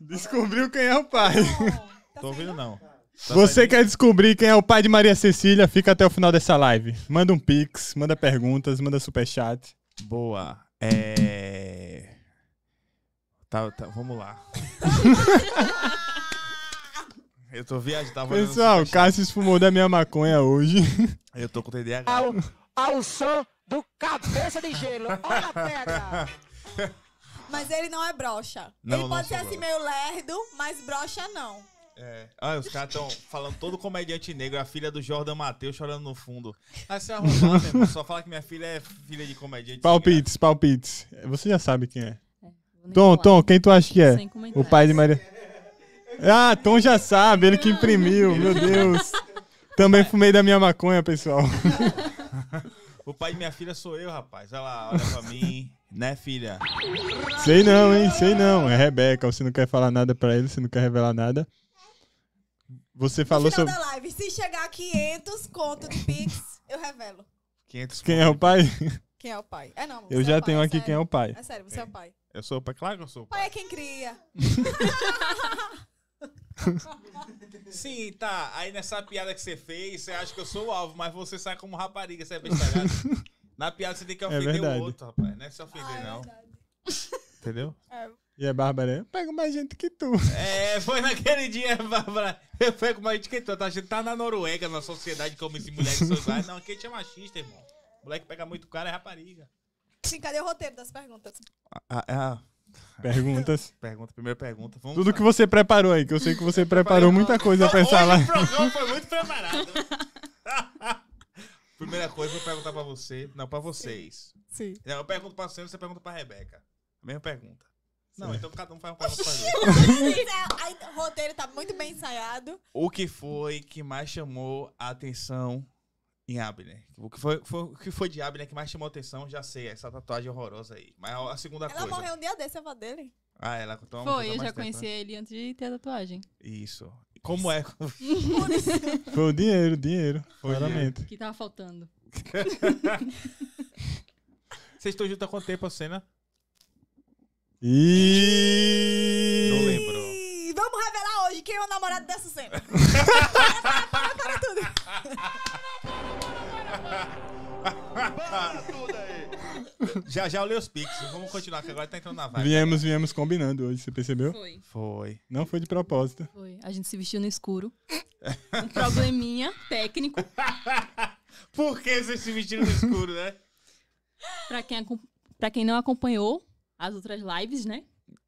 Descobriu quem é o pai. Oh, tá Tô ouvindo não. Tá você saindo? Quer descobrir quem é o pai de Maria Cecília? Fica até o final dessa live. Manda um pix, manda perguntas, manda superchat. Boa. É... Tá, tá, vamos lá. Eu tô viajando, tava... Pessoal, o Cássius fumou da minha maconha hoje. Eu tô com T D A H. Ao, ao som do cabeça de gelo. Olha a pedra. Mas ele não é broxa. Não, ele pode ser assim broxa. meio lerdo, mas broxa não. É. Ah, os caras tão falando todo comediante negro, a filha do Jordan Mateus chorando no fundo. Ah, se arrumar, mesmo. Só fala que minha filha é filha de comediante palpites, negro. Palpites, palpites. Você já sabe quem é. é Tom, falar. Tom, quem tu acha que é? O pai de Maria... Ah, Tom já sabe, ele que imprimiu, meu Deus. Também fumei da minha maconha, pessoal. O pai de minha filha sou eu, rapaz. Olha lá, olha pra mim, né, filha? Sei não, hein, sei não. É Rebeca, você não quer falar nada pra ele, você não quer revelar nada. Você falou sobre... No final da live, se chegar a quinhentos contos de Pix, eu revelo. quinhentos Quem é o pai? Quem é o pai? É não, eu já tenho aqui quem é o pai. É sério, você é o pai. Eu sou o pai, claro que eu sou o pai. Pai é quem cria. Sim, tá. Aí nessa piada que você fez, você acha que eu sou o alvo, mas você sai como rapariga, você é bestalhado. Na piada você tem que ofender é o outro, rapaz. Não é se ofender, ah, é não. Verdade. Entendeu? É. E a Bárbara, eu pego mais gente que tu. É, foi naquele dia, Bárbara. Eu pego mais gente que tu. Tá, a gente tá na Noruega, na sociedade, como esse moleque sociais. Não, aqui a gente é machista, irmão. O moleque pega muito cara, é rapariga. Sim, cadê o roteiro das perguntas? Ah, ah. Perguntas. Pergunta, primeira pergunta. Vamos Tudo lá. que você preparou aí, que eu sei que você preparou muita coisa pra essa live. O programa foi muito preparado. Primeira coisa, eu vou perguntar pra você. Não, pra vocês. Sim. Sim. Eu pergunto pra você, você pergunta pra Rebeca. A mesma pergunta. Não, certo. Então cada um faz uma pergunta pra gente. O roteiro tá muito bem ensaiado. O que foi que mais chamou a atenção em Abner? O que foi, foi, o que foi de Abner que mais chamou atenção? Já sei, essa tatuagem horrorosa aí. Mas a segunda ela coisa... Ela morreu um dia desse, a avó dele. Ah, ela contou uma Foi, eu já conheci né? ele antes de ter a tatuagem. Isso. Como Isso. é? Foi o dinheiro, dinheiro. Foi claramente. O que tava faltando. Vocês estão juntos há quanto tempo, a cena? E... Não lembro. Vamos revelar hoje quem é o namorado dessa cena. para, para, para, para tudo. Para tudo aí. Já, já eu leio os pix. Vamos continuar, que agora tá entrando na vibe. Viemos, agora. viemos combinando hoje, você percebeu? Foi. Foi. Não foi de propósito. Foi. A gente se vestiu no escuro. Um probleminha técnico. Por que vocês se vestiram no escuro, né? Pra quem, pra quem não acompanhou as outras lives, né?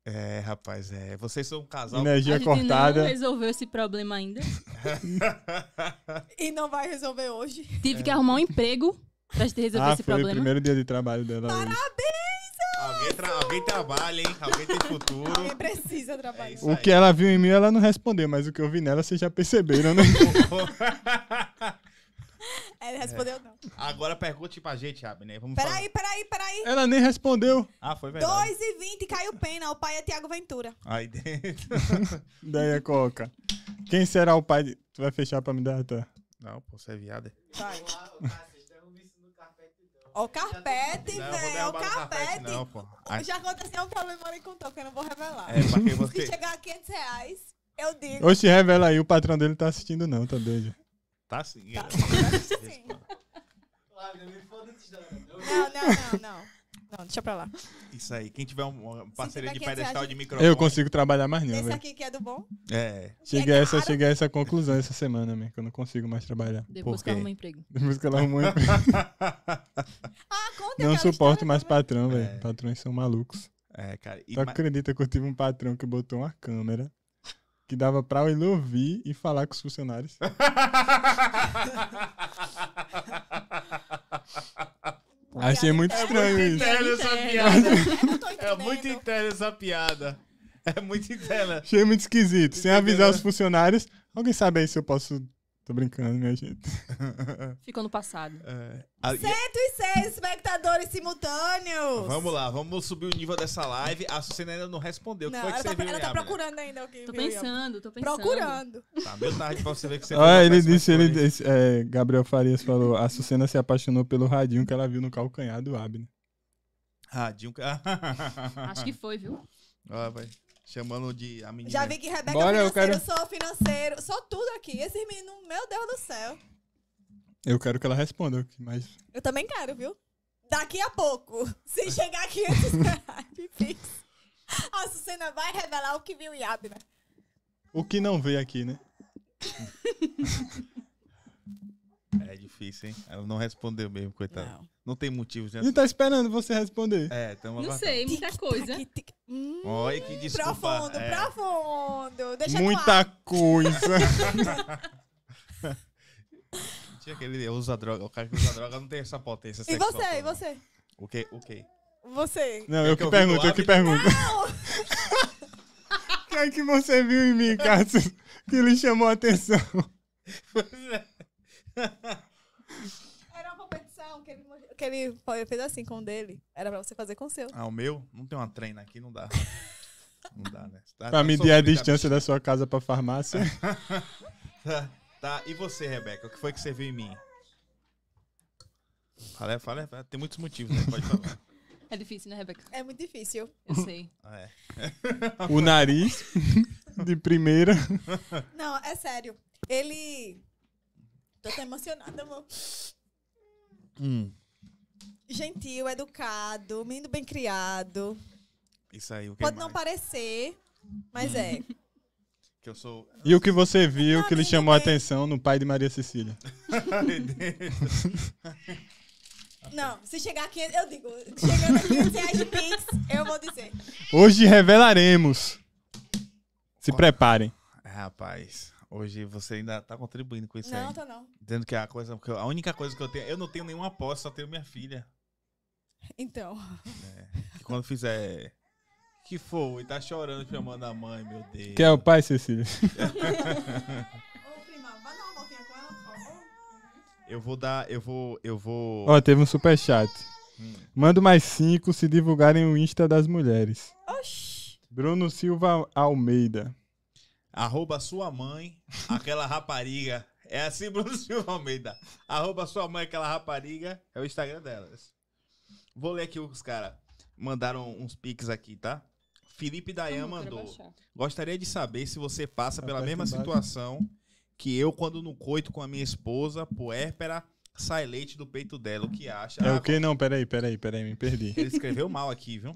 É, rapaz, é. Vocês são um casal. Energia a gente cortada. Não resolveu esse problema ainda. E não vai resolver hoje. Tive é. que arrumar um emprego pra gente resolver ah, esse foi problema. Foi o primeiro dia de trabalho dela. Parabéns! Alguém, tra alguém trabalha, hein? Alguém tem futuro. Alguém precisa trabalhar. É o que ela viu em mim, ela não respondeu, mas o que eu vi nela, vocês já perceberam, né? Ela respondeu é. não. Agora pergunte pra gente, Abner. Vamos peraí, peraí, peraí. Ela nem respondeu. Ah, foi verdade. dois e vinte caiu pena. O pai é Tiago Ventura. Aí dentro. Daí é coca. Quem será o pai de... Tu vai fechar pra me dar a tua? Não, pô, você é viada. Vai. O carpete, velho. O carpete. Não, pô. Já aconteceu um problema ali com o Tom, que eu não vou revelar. É, pra quem você... Se chegar a quinhentos reais, eu digo. Hoje revela aí, o patrão dele tá assistindo, não, tá doido? Tá sim. Tá sim. Não, não, não, não. Não, deixa pra lá. Isso aí. Quem tiver uma parceria tiver de pedestal de microfone... Eu consigo trabalhar mais não, velho. Esse aqui que é do bom? É. Cheguei a é essa, essa conclusão essa semana, amigo, que eu não consigo mais trabalhar. Depois que ela arrumou emprego. Depois que ela arrumou emprego. Ah, conta. Não suporto mais também. Patrão, velho. É. Patrões são malucos. É, cara. E Só mas... acredita que eu tive um patrão que botou uma câmera que dava pra ele ouvir e falar com os funcionários. Achei muito estranho isso. É muito interna essa piada. É muito interna. Achei muito esquisito. Sem avisar os funcionários. Alguém sabe aí se eu posso... Tô brincando, minha gente. Ficou no passado. É. cento e seis espectadores simultâneos. Vamos lá, vamos subir o nível dessa live. A Açucena ainda não respondeu. Não, o que foi que você viu? Ela tá procurando ainda alguém. Tô pensando, tô pensando. Procurando. Tá meio tarde pra você ver que você... Ah, ele disse, ele disse, é, Gabriel Farias falou, a Açucena se apaixonou pelo radinho que ela viu no calcanhar do Abner. Radinho... Acho que foi, viu? Ah, vai... Chamando de a menina. Já vi que Rebeca Bora, financeiro, eu quero... sou financeiro, sou tudo aqui. Esse menino, meu Deus do céu. Eu quero que ela responda, mas... Eu também quero, viu? Daqui a pouco, se chegar aqui antes de fixo, a Açucena vai revelar o que viu em Abner, né? O que não veio aqui, né? É difícil, hein? Ela não respondeu mesmo, coitada. Não. Não tem motivo de... Não tá esperando você responder. É, tamo Não sei, muita coisa. Hum, Olha que desculpa. Profundo, é. profundo. Deixa muita coisa. Tinha aquele usa droga. O cara que usa droga não tem essa potência sexual. E você, e você? O quê? O quê? Você. Não, eu, eu que, que pergunto, eu que pergunto. O que é que você viu em mim, Cássius, que lhe chamou a atenção? Era uma competição que ele, que ele fez assim com o dele. Era pra você fazer com o seu. Ah, o meu? Não tem uma treina aqui, não dá. Não dá, né? Tá, pra medir a distância da, da sua casa pra farmácia. Tá, tá, e você, Rebeca? O que foi que você viu em mim? Fala, fala, fala. Tem muitos motivos, né? Pode falar. É difícil, né, Rebeca? É muito difícil. Eu sei. É. O nariz, de primeira. Não, é sério. Ele... Tô até emocionada, amor. Hum. Gentil, educado, menino bem criado. Isso aí, o que Pode mais? não parecer, mas hum. é. Que eu sou... E o que você viu não, que lhe chamou a atenção no pai de Maria Cecília? Não, se chegar aqui, eu digo, chegando a quinhentos reais de Pix, eu vou dizer. Hoje revelaremos. Se preparem. Rapaz... Hoje você ainda tá contribuindo com isso não, aí. Não, tá não. Dizendo que a, coisa, a única coisa que eu tenho... Eu não tenho nenhuma aposta, só tenho minha filha. Então... É, que quando fizer... Que foi? Tá chorando, chamando a mãe, meu Deus. Que é o pai, Cecília. Ô, prima, vai dar uma voltinha com ela, por favor. Eu vou dar... Eu vou... Eu vou... Ó, teve um superchat. Hum. Manda mais cinco se divulgarem o Insta das mulheres. Oxi. Bruno Silva Almeida. Arroba sua mãe, aquela rapariga. É assim, Bruno Silva Almeida. Arroba sua mãe, aquela rapariga. É o Instagram delas. Vou ler aqui os caras. Mandaram uns pics aqui, tá? Felipe Dayan mandou. Baixar. Gostaria de saber se você passa pela Aperta mesma embaixo. situação que eu quando no coito com a minha esposa, puérpera, sai leite do peito dela. O que acha? É ah, o que? Não, peraí, peraí, peraí, me perdi. Ele escreveu mal aqui, viu?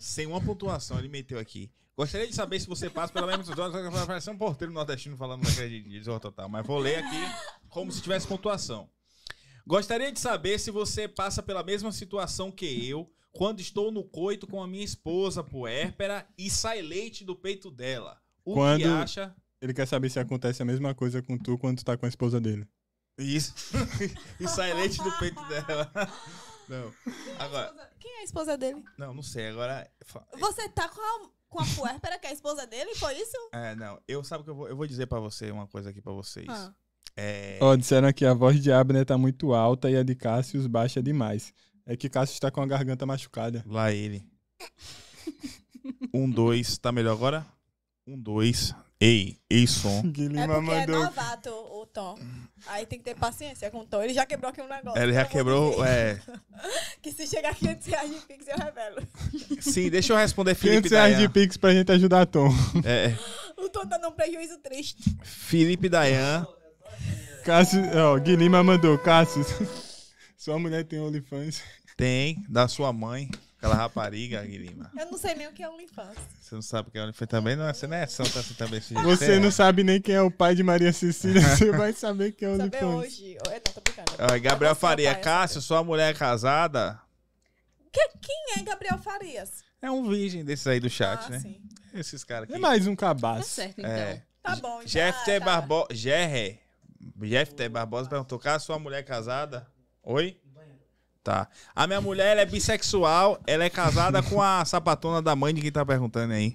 Sem uma pontuação, ele meteu aqui. Gostaria de saber se você passa pela mesma situação. Parece um porteiro nordestino falando daquele de total, mas vou ler aqui como se tivesse pontuação. Gostaria de saber se você passa pela mesma situação que eu quando estou no coito com a minha esposa puérpera e sai leite do peito dela. O quando que acha? Ele quer saber se acontece a mesma coisa com tu quando tu tá com a esposa dele. Isso. E sai leite do peito dela. Não. Agora. Quem é a esposa dele? Não, não sei. Agora. Você tá com a. Com a puérpera, que é a esposa dele, foi isso? É, não. Eu sabe que eu vou, eu vou dizer pra você uma coisa aqui pra vocês. Ó, ah. é... oh, disseram aqui, a voz de Abner tá muito alta e a de Cássius baixa demais. É que Cássius tá com a garganta machucada. Lá ele. Um, dois. Tá melhor agora? Um, dois. Ei, ei, som. Guilherme é mandou. É novato, o Tom. Aí tem que ter paciência com o Tom. Ele já quebrou aqui um negócio. Ele já quebrou, é... Que se chegar quinhentos reais de Pix, eu revelo. Sim, deixa eu responder, Felipe Dayan. quinhentos reais de Pix pra gente ajudar Tom. É. O Tom tá num prejuízo triste. Felipe Dayan. Cássius, ó, Gui Lima mandou. Cássius, sua mulher tem OnlyFans? Tem, da sua mãe. Aquela rapariga, Guilherme. Eu não sei nem o que é OnlyFans. Você não sabe o que é OnlyFans também? Não, você não é santa assim também. Você não sabe nem quem é o pai de Maria Cecília, você vai saber quem é OnlyFans. Saber hoje. Eu, não, tô brincando. Ah, Gabriel Faria. Cássio, sua mulher é casada? Que, quem é Gabriel Farias? É um virgem desses aí do chat, ah, né? Sim. Esses caras aqui. É mais um cabaço. Tá certo, então. É. Tá bom, já. Jeff T. Barbosa. Jeff T. Barbosa perguntou, Cássio, sua mulher é casada? Oi? Tá. A minha mulher, ela é bissexual, ela é casada com a sapatona da mãe de quem tá perguntando aí.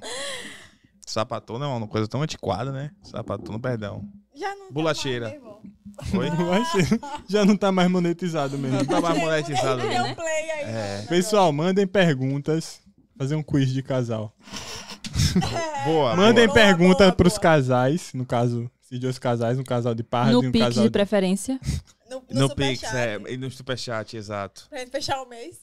Sapatona é uma coisa tão antiquada, né? Sapatona, perdão. Já não Bulacheira. Tá mais, Oi? Bulacheira. Já não tá mais monetizado mesmo. Não tá mais monetizado. Né? É. Pessoal, mandem perguntas. Fazer um quiz de casal. É. Boa, Mandem boa. perguntas boa, boa, pros boa. casais, no caso, se de os casais, um casal de parra. No um Pix casal de, de preferência. No, no, no Pix, é, e no Superchat, exato. Pra gente fechar o mês.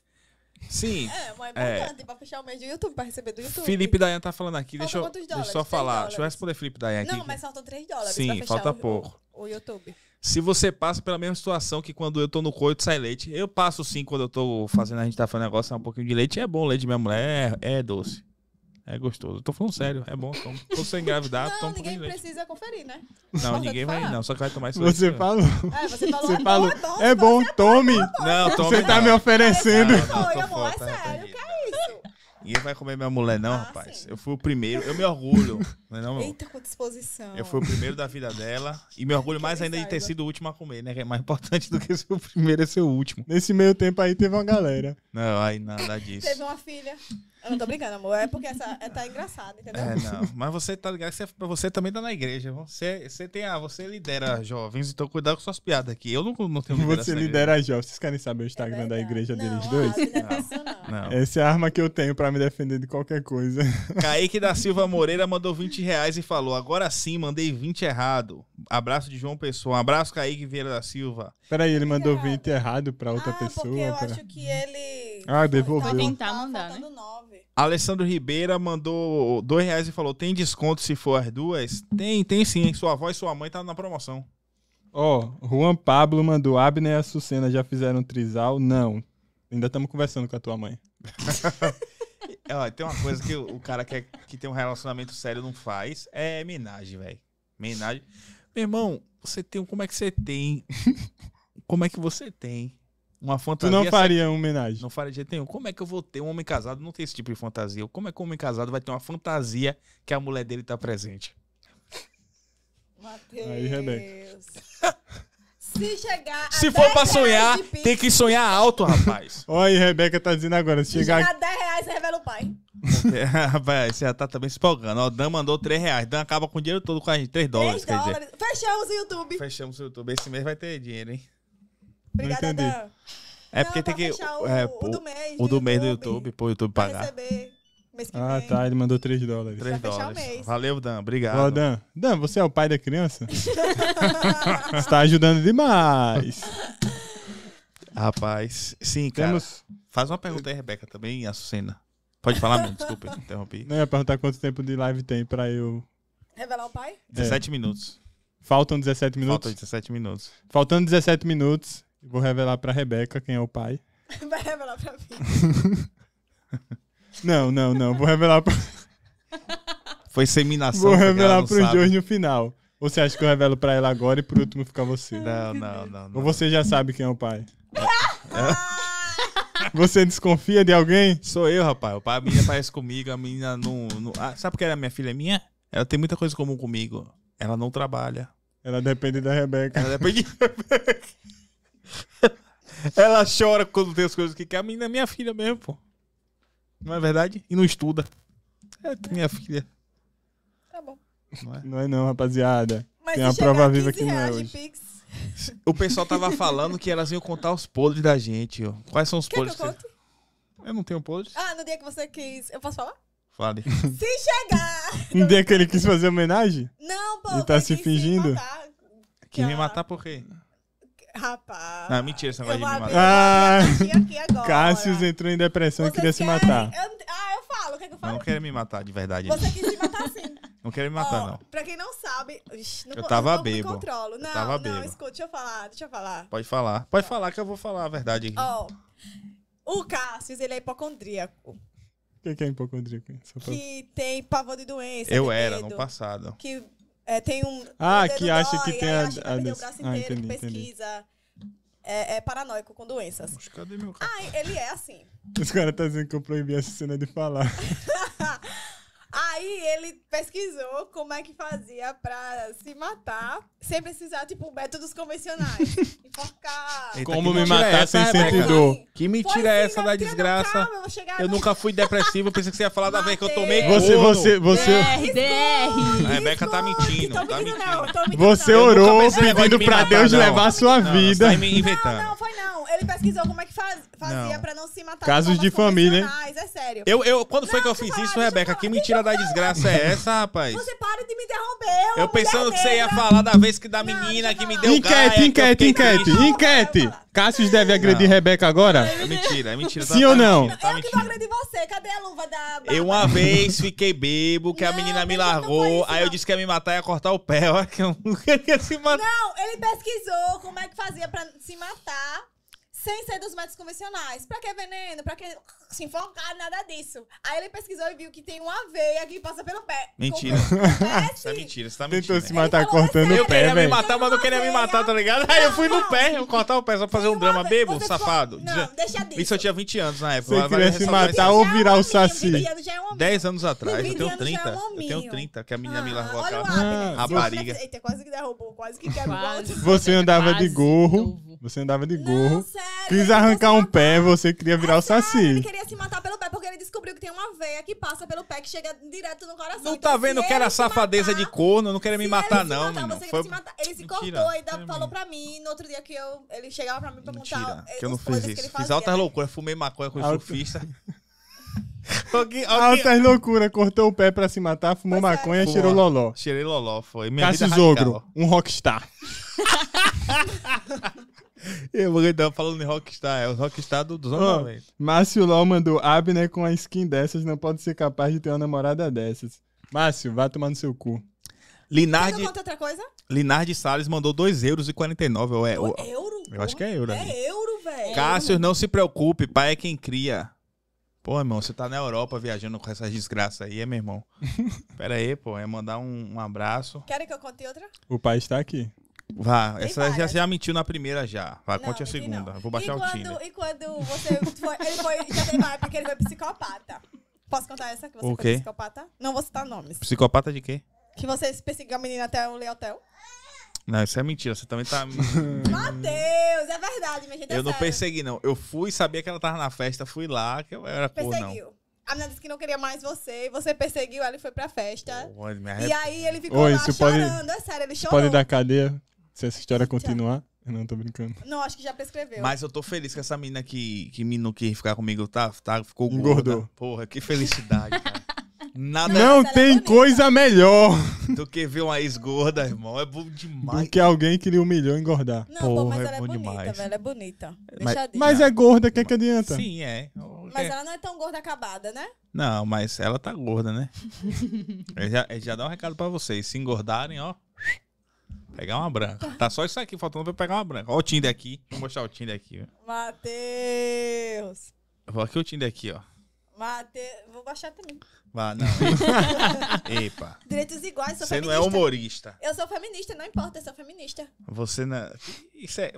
Sim. É, mas é importante é. pra fechar o mês do YouTube, pra receber do YouTube. Felipe Dayan tá falando aqui, deixa eu, deixa eu só falar. Dólares. Deixa eu responder Felipe Dayan aqui. Não, mas faltam três dólares. Sim, pra fechar falta o, pouco. O, o YouTube. Se você passa pela mesma situação que quando eu tô no coito, sai leite. Eu passo sim quando eu tô fazendo, a gente tá fazendo negócio, é um pouquinho de leite. É bom, leite de minha mulher é, é doce. É gostoso. Eu tô falando sério, é bom. Tom. Tô sem engravidar. Não, tom ninguém precisa leite. conferir, né? Não, só ninguém vai, falar. não. Só que vai tomar isso. Você leite, falou. É, você falou. Você falou. Tom, é bom, tome. Não, tome. Você tá não. me oferecendo. Não, não, não, eu vou, é sério. O que é isso? Ninguém vai comer minha mulher, não, ah, rapaz. Sim. Eu fui o primeiro. Eu me orgulho. Não, não, Eita, com disposição. Eu fui o primeiro da vida dela. E me orgulho que mais ainda saiba. de ter sido o último a comer, né? Que é mais importante do que ser o primeiro é ser o último. Nesse meio tempo aí teve uma galera. Não, aí nada disso. Teve uma filha. Eu não tô brincando, amor. É porque essa, é, tá engraçado, entendeu? É, não. Mas você tá ligado que você, você também tá na igreja. Você, você, tem, ah, você lidera jovens, então cuidado com suas piadas aqui. Eu não, não tenho Você lidera jovens. Vocês querem saber o Instagram é da igreja não, deles dois? Não, não. Essa é a arma que eu tenho pra me defender de qualquer coisa. Kaique da Silva Moreira mandou vinte reais e falou, agora sim, mandei vinte errado. Abraço de João Pessoa. Um abraço, Kaique Vieira da Silva. Peraí, ele mandou vinte errado pra outra ah, pessoa? Porque eu pra... acho que ele... Ah, devolveu. Tá tentar mandar, né? Alessandro Ribeira mandou dois reais e falou, tem desconto se for as duas? Tem, tem sim. Sua avó e sua mãe tá na promoção. Ó, oh, Juan Pablo mandou, Abner e Açucena já fizeram trisal? Não. Ainda estamos conversando com a tua mãe. Olha, tem uma coisa que o, o cara que, é, que tem um relacionamento sério não faz, é menagem, velho. Menagem. Meu irmão, você tem, como é que você tem? Como é que você tem? Uma fantasia. Tu não faria uma homenagem? Não faria de jeito nenhum. Como é que eu vou ter um homem casado? Não tem esse tipo de fantasia. Como é que um homem casado vai ter uma fantasia que a mulher dele tá presente? Mateus. Aí, Rebeca. Se chegar a Se for pra sonhar, Pix, tem que sonhar alto, rapaz. Olha aí, Rebeca tá dizendo agora. Se chegar a dez reais, você revela o pai. Rapaz, você já tá também se empolgando. O Dan mandou três reais. Dan acaba com o dinheiro todo com a gente. três dólares. três dólares. Quer dizer. Fechamos o YouTube. Fechamos o YouTube. Esse mês vai ter dinheiro, hein? Obrigada, Dan. É porque tem que. O, é, o, o do mês. O do, do mês do YouTube, pro YouTube pagar. Ah, tá. Ele mandou três dólares. três dólares. Valeu, Dan. Obrigado. Ó, Dan. Dan, você é o pai da criança? Você tá ajudando demais. Rapaz. Sim, cara. Temos... Faz uma pergunta aí, Rebeca, também, Açucena. Pode falar mesmo, desculpa, interrompi. Não, eu ia perguntar quanto tempo de live tem pra eu. Revelar o pai? dezessete minutos. Faltam dezessete minutos? Faltam dezessete minutos. Faltando dezessete minutos. Vou revelar pra Rebeca quem é o pai. Vai revelar pra mim. Não, não, não. Vou revelar pra... Foi seminação. Vou revelar pros dois no final. Ou você acha que eu revelo pra ela agora e por último fica você? Não, não, não. não. Ou você já sabe quem é o pai? É. Você desconfia de alguém? Sou eu, rapaz. O pai, a menina parece comigo. A menina não... não... Ah, sabe por que a minha filha é minha? Ela tem muita coisa em comum comigo. Ela não trabalha. Ela depende da Rebeca. Ela depende da Rebeca. Ela chora quando tem as coisas que quer. A menina é minha filha mesmo, pô. Não é verdade? E não estuda. É minha filha. Tá bom. Não é não, é não rapaziada. Mas tem uma prova viva que não é hoje. Pix. O pessoal tava falando que elas iam contar os podres da gente. Ó. Quais são os Quer podres? Que eu, conto? Que... eu não tenho podres. Ah, no dia que você quis... Eu posso falar? Fale. Se chegar... No dia que ele quis fazer homenagem? Não, pô. Ele tá se fingindo? Se Que me matar por quê? Rapaz. Não, mentira, você não vai me matar. Ah, aqui agora. Cássius entrou em depressão e queria se matar. Eu, ah, eu falo, o que, é que eu falo? Não, não quero me matar, de verdade. Você quis me matar sim. Não quero me matar, oh, não. Pra quem não sabe, uix, não, eu tava não bebo. Me controlo. Não, eu tava não, bebo. Escuta, deixa eu falar, deixa eu falar. Pode falar, pode falar que eu vou falar a verdade aqui. Ó, oh, o Cássius, ele é hipocondríaco. O que, que é hipocondríaco? Pra... Que tem pavor de doença. Eu de era, medo, no passado. Que é, tem um... Ah, que acha dói, que tem a... Acha que a, a des... o braço ah, inteiro, entendi, pesquisa. É, é paranoico com doenças. Mas cadê meu cara? Ah, ele é assim. Os caras estão tá dizendo que eu proibi essa cena de falar. Aí ele pesquisou como é que fazia pra se matar sem precisar, tipo, métodos convencionais. Enforcar. Como me matar sem sentir dor. Que mentira é essa da desgraça? Eu nunca fui depressivo, pensei que você ia falar da vez que eu tomei. Você, você, você. R D R. A Rebeca tá mentindo. Você orou pedindo pra Deus levar a sua vida. Não, não, foi não. Ele pesquisou como é que fazia pra não se matar. Casos de família, hein? É sério. Quando foi que eu fiz isso, Rebeca? Que mentira da desgraça é essa, rapaz? Você para de me interromper. Eu pensando que você ia falar da vez que da menina que me deu enquete, enquete, enquete, enquete. Cássius deve agredir Rebeca agora? É mentira, é mentira. Sim ou não? Eu que vou agredir você. Cadê a luva da... Eu uma vez fiquei bebo, que a menina me largou, aí eu disse que ia me matar e ia cortar o pé. Olha que eu nunca ia se matar. Não, ele pesquisou como é que fazia pra se matar sem ser dos métodos convencionais. Pra que veneno? Pra que se enforcar? Nada disso. Aí ele pesquisou e viu que tem uma veia que passa pelo pé. Mentira. Isso é mentira, isso tá mentindo. Tentou se matar cortando o pé, velho. Eu queria me matar, mas não queria me matar, tá ligado? Aí eu fui no pé, eu cortar o pé só pra fazer um drama. Bebo, safado. Não, deixa disso. Isso eu tinha vinte anos na época. Você queria se matar ou virar o saci? dez anos atrás, eu tenho trinta. Eu tenho trinta, que a menina me largou a cara. Rapariga. Eita, quase que derrubou, quase que quebrou. Você andava de gorro. Você andava de gorro. Quis arrancar um pé, você queria virar o saci. Ele queria se matar pelo pé, porque ele descobriu que tem uma veia que passa pelo pé, que chega direto no coração. Não tá vendo que era safadeza de corno? Não queria me matar, não, mano. Ele se cortou e falou pra mim. No outro dia que eu... Ele chegava pra mim pra contar... Mentira, que eu não fiz isso. Fiz altas loucuras, fumei maconha com surfista. Altas loucuras, cortou o pé pra se matar, fumou maconha, cheirou loló. Cheirei loló, foi. Cássius Ogro, um rockstar. Eu vou então falando em rockstar, é o rockstar do, dos homens. Oh, Márcio Ló mandou: Abner com a skin dessas não pode ser capaz de ter uma namorada dessas. Márcio, vá tomar no seu cu. Linardi, outra coisa? Linardi Salles mandou dois euros e quarenta e nove. Eu, eu, euro? Eu acho que é euro. É amigo. Euro, velho. Cássius, não se preocupe, pai é quem cria. Pô, irmão, você tá na Europa viajando com essas desgraças aí, é, meu irmão? Pera aí, pô, é mandar um, um abraço. Querem que eu conte outra? O pai está aqui. Vá, tem essa já, já mentiu na primeira já. Vai, não, conte a segunda. Não. Vou baixar e quando, o Tinder. E quando você foi... Ele foi... Já tem mais, porque ele foi psicopata. Posso contar essa que você okay. foi psicopata? Não vou citar nomes. Psicopata de quê? Que você perseguiu a menina até o Leotel. Não, isso é mentira. Você também tá... Mateus, é verdade, minha gente. Eu é não sério. Persegui, não. Eu fui, sabia que ela tava na festa, fui lá, que eu era corno, não. Perseguiu. A menina disse que não queria mais você, você perseguiu ela e foi pra festa. Oh, e aí ele ficou Oi, lá chorando, pode... é sério, ele chorou. Pode dar cadeia? Se essa história continuar, eu não tô brincando. Não, acho que já prescreveu. Mas eu tô feliz que essa menina que, que não quis ficar comigo, tá? tá ficou Engordou. Gorda. Porra, que felicidade, cara. Nada não tem é coisa melhor do que ver uma ex-gorda, irmão. É bom demais. Do que alguém que lhe humilhou engordar. Não, porra, mas ela é, é bom bonita, demais. Velho, é bonita. Mas, Deixa mas é gorda, o que é que adianta? Sim, é. Mas é. Ela não é tão gorda acabada, né? Não, mas ela tá gorda, né? eu, já, eu já dá um recado pra vocês. Se engordarem, ó... Pegar uma branca. Tá só isso aqui, faltando pra eu pegar uma branca. Ó o Tinder aqui. Vou mostrar o Tinder aqui. Mateus. Vou aqui o Tinder aqui, ó. Mateus. Vou baixar também. Vá, não. Epa. Direitos iguais, sou Você feminista. Você não é humorista. Eu sou feminista, não importa, eu sou feminista. Você não... Isso é...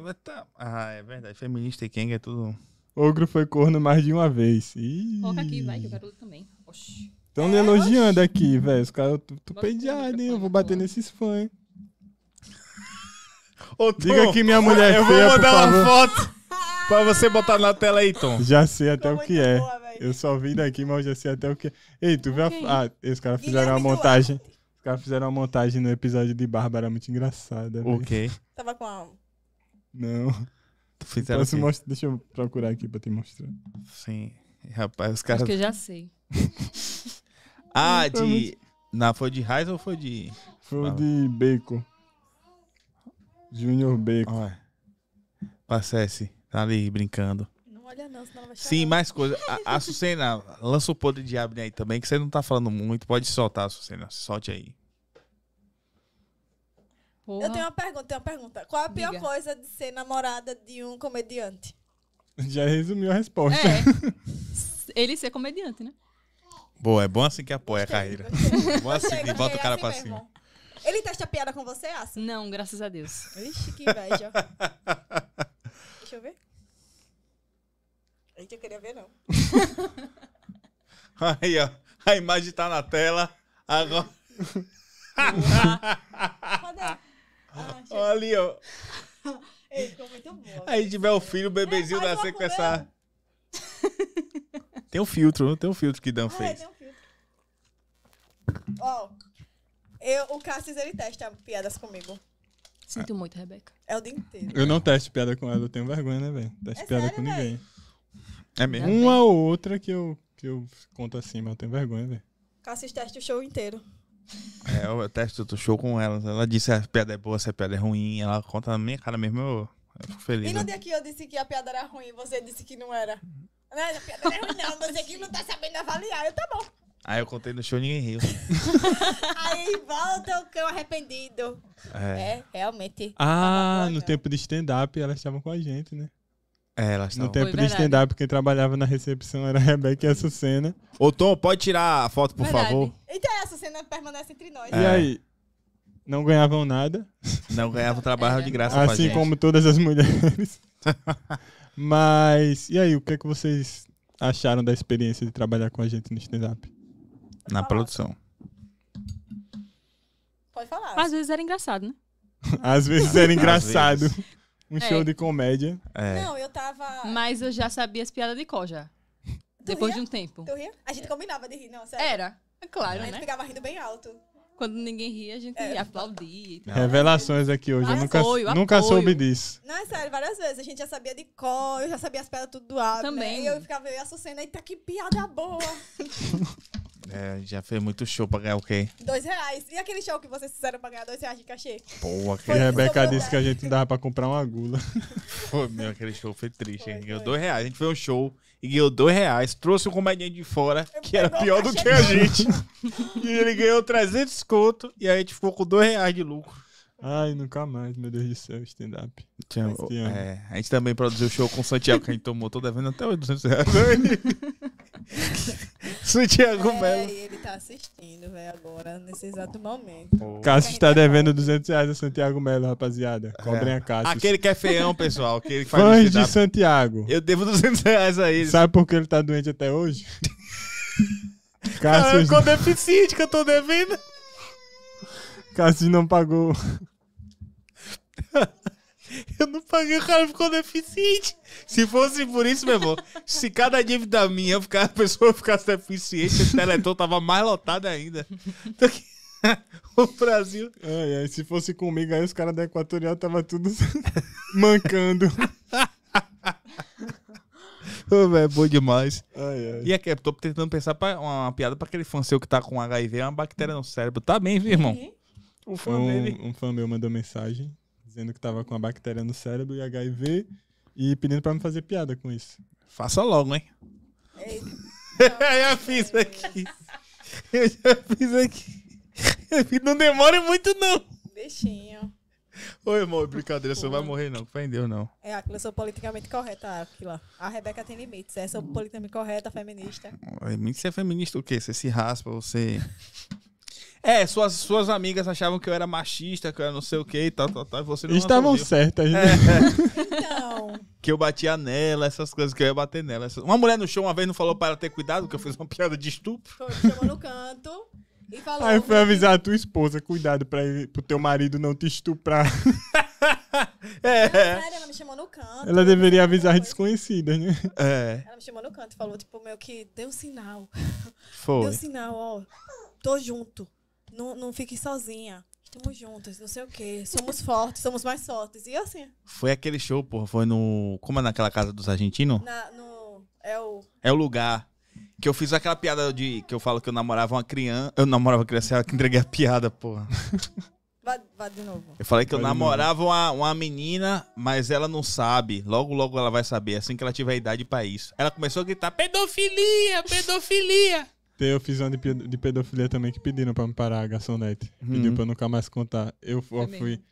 Ah, é verdade. Feminista e Kang é tudo... Ogro foi corno mais de uma vez. Ih. Coloca aqui, vai, que o garoto também. Oxi. Estão me é, elogiando oxi. Aqui, velho. Os caras... Tu, tu pediado, hein? Eu vou bater nesses fãs, hein? Ô, Tom, diga que minha mulher eu é feia, vou mandar uma foto pra você botar na tela aí, Tom. Já sei até Tô o que é. Boa, eu só vim daqui, mas eu já sei até o que é. Ei, tu okay. viu a... Ah, esses caras fizeram Guilherme uma montagem. Os caras fizeram uma montagem no episódio de Bárbara, muito engraçada. Ok. Véio. Tava com a... Não. Tu fizeram assim? Most... Deixa eu procurar aqui pra te mostrar. Sim. Rapaz, os caras... Acho que eu já sei. ah, de... Muito... Não, foi de raiz ou foi de... Foi de bacon. Junior Beco. Olha. Passece, tá ali brincando. Não olha não, senão vai chorar. Sim, mais coisa. A, a Açucena lança o podre de Abner aí também, que você não tá falando muito. Pode soltar, Açucena. Solte aí. Porra. Eu tenho uma pergunta, tenho uma pergunta. Qual a pior Diga. coisa de ser namorada de um comediante? Já resumiu a resposta. É. Ele ser comediante, né? Boa, é bom assim que apoia gostei, a carreira. Gostei. É bom assim, gostei, bota o cara assim pra mesmo. cima. Ele testa piada com você, Aço? Não, graças a Deus. Ixi, que inveja. Deixa eu ver. Gente, eu queria ver, não. Aí, ó. A imagem tá na tela. Agora... ah, olha ali, ó. Ele ficou muito bom. Aí tiver o filho, o bebezinho é, nascer com essa. Tem um filtro, não tem um filtro que Dan ah, fez. É, tem um filtro. Ó, oh, o Cássius ele testa piadas comigo. Sinto muito, Rebeca. É o dia inteiro. Eu não testo piada com ela, eu tenho vergonha, né, velho? Testo é piada sério, com véio? ninguém. É mesmo? Uma ou outra que eu, que eu conto assim, mas eu tenho vergonha, velho. Cássius testa o show inteiro. É, eu testo o show com ela. Ela disse que a piada é boa, se a piada é ruim. Ela conta na minha cara mesmo, eu, eu fico feliz. E no né? dia que eu disse que a piada era ruim, você disse que não era. Não, a piada não é ruim, não. Você que não tá sabendo avaliar. Eu, tá bom. Aí eu contei no show e ninguém riu. Aí volta o cão arrependido. É, é realmente. Ah, no tempo de stand-up, elas estavam com a gente, né? É, elas estavam. No tempo Foi de stand-up, quem trabalhava na recepção era a Rebeca e a Açucena. Ô, Tom, pode tirar a foto, por verdade. favor? Então, a Açucena permanece entre nós. É. E aí? Não ganhavam nada. Não ganhavam trabalho é. de graça assim pra gente. Assim como todas as mulheres. Mas, e aí, o que é que vocês acharam da experiência de trabalhar com a gente no stand-up? Na falar. produção. Pode falar. Às vezes era engraçado, né? Às vezes era engraçado. Vezes. Um show é. de comédia. É. Não, eu tava... Mas eu já sabia as piadas de cor, já. Tu Depois ria? de um tempo. Tu ria? A gente combinava de rir, não, sério? Era, claro, né? A gente né? ficava rindo bem alto. Quando ninguém ria, a gente é. aplaudia. Então. Revelações aqui hoje. Apoio, eu nunca, nunca soube disso. Não, é sério, várias vezes. A gente já sabia de cor, eu já sabia as piadas tudo do Abner. Também. E eu ficava eu e a Açucena, eita, que piada boa. É, já fez muito show pra ganhar o quê? Dois reais. E aquele show que vocês fizeram pra ganhar dois reais de cachê? Pô, aquele... A Rebeca disse que a gente não dava pra comprar uma agulha. Pô, meu, aquele show foi triste. Foi, ganhou foi. dois reais. A gente fez um show e ganhou dois reais. Trouxe um comediante de fora, eu que era pior do que a gente. E ele ganhou trezentos conto e a gente ficou com dois reais de lucro. Ai, nunca mais, meu Deus do céu, stand-up. É, a gente também produziu o show com o Santiago, que a gente tomou, tô devendo até os duzentos reais. Santiago é, Melo. Ele tá assistindo, velho, agora, nesse exato momento. Oh. Cássius tá devendo duzentos reais a Santiago Melo, rapaziada. Cobrem é. a Cássius. Aquele que é feião, pessoal. Aquele que faz Fãs de Santiago. Eu devo duzentos reais a ele. Sabe por que ele tá doente até hoje? Cássius... Ficou deficiente que eu tô devendo. Cássius não pagou. Eu não paguei, o cara ficou deficiente. Se fosse por isso, meu irmão, se cada dívida minha a pessoa ficasse deficiente, o Teleton tava mais lotado ainda. Então, o Brasil. Ai, ai, se fosse comigo, aí os caras da Equatorial tava tudo mancando. Ô, véio, é bom demais. Ai, ai. E aqui, eu tô tentando pensar pra uma, uma piada pra aquele fã seu que tá com H I V, é uma bactéria no cérebro. Tá bem, viu, irmão? Uhum. Um fã, dele. Um, um fã meu mandou mensagem dizendo que tava com a bactéria no cérebro e H I V e pedindo pra me fazer piada com isso. Faça logo, hein? Eu já fiz aqui. Eu já fiz aqui. Não demore muito, não. Deixinho. Ô, irmão, brincadeira, você não vai morrer, não. Fé em Deus, não. É, aquilo, eu sou politicamente correta, aquilo. A Rebeca tem limites. É, sou politicamente correta, feminista. Você é feminista o quê? Você se raspa, você... É, suas, suas amigas achavam que eu era machista, que eu era não sei o que e tal, tal, tal. E você não Estavam certas, né? É. Então... Que eu batia nela, essas coisas, que eu ia bater nela. Essas... Uma mulher no show uma vez não falou para ela ter cuidado, que eu fiz uma piada de estupro. Foi, me chamou no canto e falou... Aí foi avisar a tua esposa, cuidado para o teu marido não te estuprar. É. Não, sério, ela me chamou no canto. Ela deveria avisar desconhecidas, né? É. Ela me chamou no canto e falou, tipo, meu, que deu um sinal. Foi. Deu um sinal, ó. Tô junto. Não, não fique sozinha. Estamos juntos, não sei o quê. Somos fortes, somos mais fortes. E assim. Foi aquele show, porra. Foi no... Como é naquela casa dos argentinos? Na, no... É o... É o lugar. Que eu fiz aquela piada de... Que eu falo que eu namorava uma criança... Eu namorava uma criança, eu entreguei a piada, porra. Vai, vai de novo. Eu falei que vai eu namorava uma, uma menina, mas ela não sabe. Logo, logo ela vai saber, assim que ela tiver idade pra isso. Ela começou a gritar, pedofilia, pedofilia. Eu fiz uma de pedofilia também, que pediram pra me parar, a garçonete. Hum. Pediu pra eu nunca mais contar. Eu, eu é fui...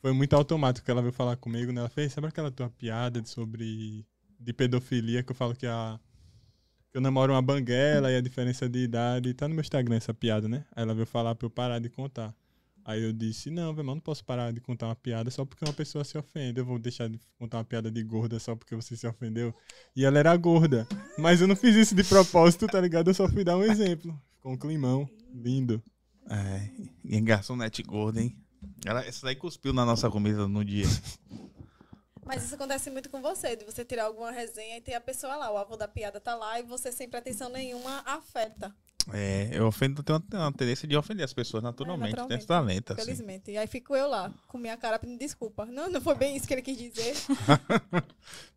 Foi muito automático que ela veio falar comigo, né? Ela fez, sabe aquela tua piada de sobre... de pedofilia, que eu falo que a... eu namoro uma banguela e a diferença de idade... Tá no meu Instagram essa piada, né? Aí ela veio falar pra eu parar de contar. Aí eu disse, não, velho, não posso parar de contar uma piada só porque uma pessoa se ofende. Eu vou deixar de contar uma piada de gorda só porque você se ofendeu. E ela era gorda. Mas eu não fiz isso de propósito, tá ligado? Eu só fui dar um exemplo. Ficou um climão. Lindo. É, e garçonete gorda, hein? Ela, essa daí cuspiu na nossa comida no dia. Mas isso acontece muito com você, de você tirar alguma resenha e ter a pessoa lá, o avô da piada tá lá e você sem pretensão nenhuma afeta. É, eu ofendo, tenho uma tendência de ofender as pessoas naturalmente, é, naturalmente. Talento, infelizmente. Assim. E aí fico eu lá, com minha cara pedindo desculpa. Não, não foi bem isso que ele quis dizer.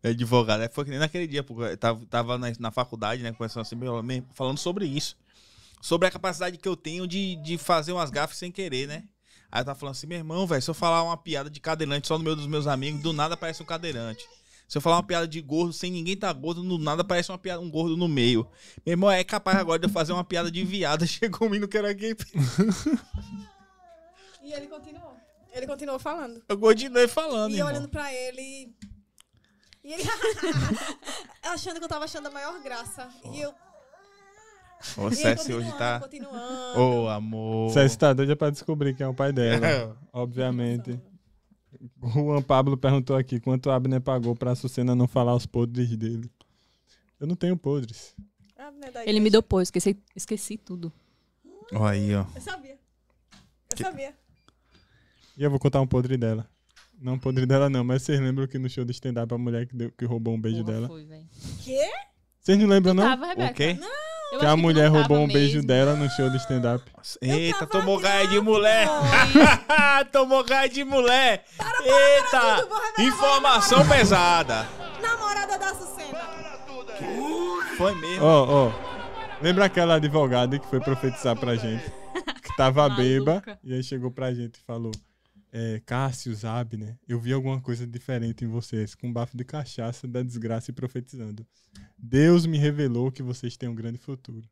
É advogado, né? Foi que nem naquele dia, porque eu tava, tava na, na faculdade, né, conversando assim, falando sobre isso. Sobre a capacidade que eu tenho de, de fazer umas gafes sem querer, né? Aí eu tava falando assim, meu irmão, velho, se eu falar uma piada de cadeirante só no meio dos meus amigos, do nada aparece um cadeirante. Se eu falar uma piada de gordo, sem ninguém tá gordo, do nada aparece uma piada, um gordo no meio. Meu irmão, é capaz agora de eu fazer uma piada de viada, chegou um menino que era gay. E ele continuou. Ele continuou falando. Eu continuei falando, E irmão. olhando pra ele... E ele... achando que eu tava achando a maior graça. Oh. E eu... Ô, Céssi hoje tá... Ô, oh, amor... Céssi tá doida pra descobrir quem é o pai dela, é. obviamente. O Juan Pablo perguntou aqui, quanto a Abner pagou pra Açucena não falar os podres dele? Eu não tenho podres. Ele me dopou, eu esqueci, esqueci tudo. Ó aí, ó. Eu sabia. Eu que... sabia. E eu vou contar um podre dela. Não podre dela não, mas vocês lembram que no show de stand-up a mulher que, deu, que roubou um beijo Porra, dela? Foi, véio. Quê? Vocês não lembram não? Tava, Rebeca. O quê? Não. Eu que a mulher que roubou um mesmo. beijo dela no show de stand-up. Eita, tomou gaia de mulher. Tomou gaia de mulher. Para, para, para Eita, tudo, informação namorada. pesada. Namorada da Açucena. Foi mesmo. Ó, oh, ó. Oh. Lembra aquela advogada que foi profetizar pra gente? Que tava bêba e aí chegou pra gente e falou... É, Cássius, Abner, eu vi alguma coisa diferente em vocês, com um bafo de cachaça da desgraça e profetizando. Deus me revelou que vocês têm um grande futuro.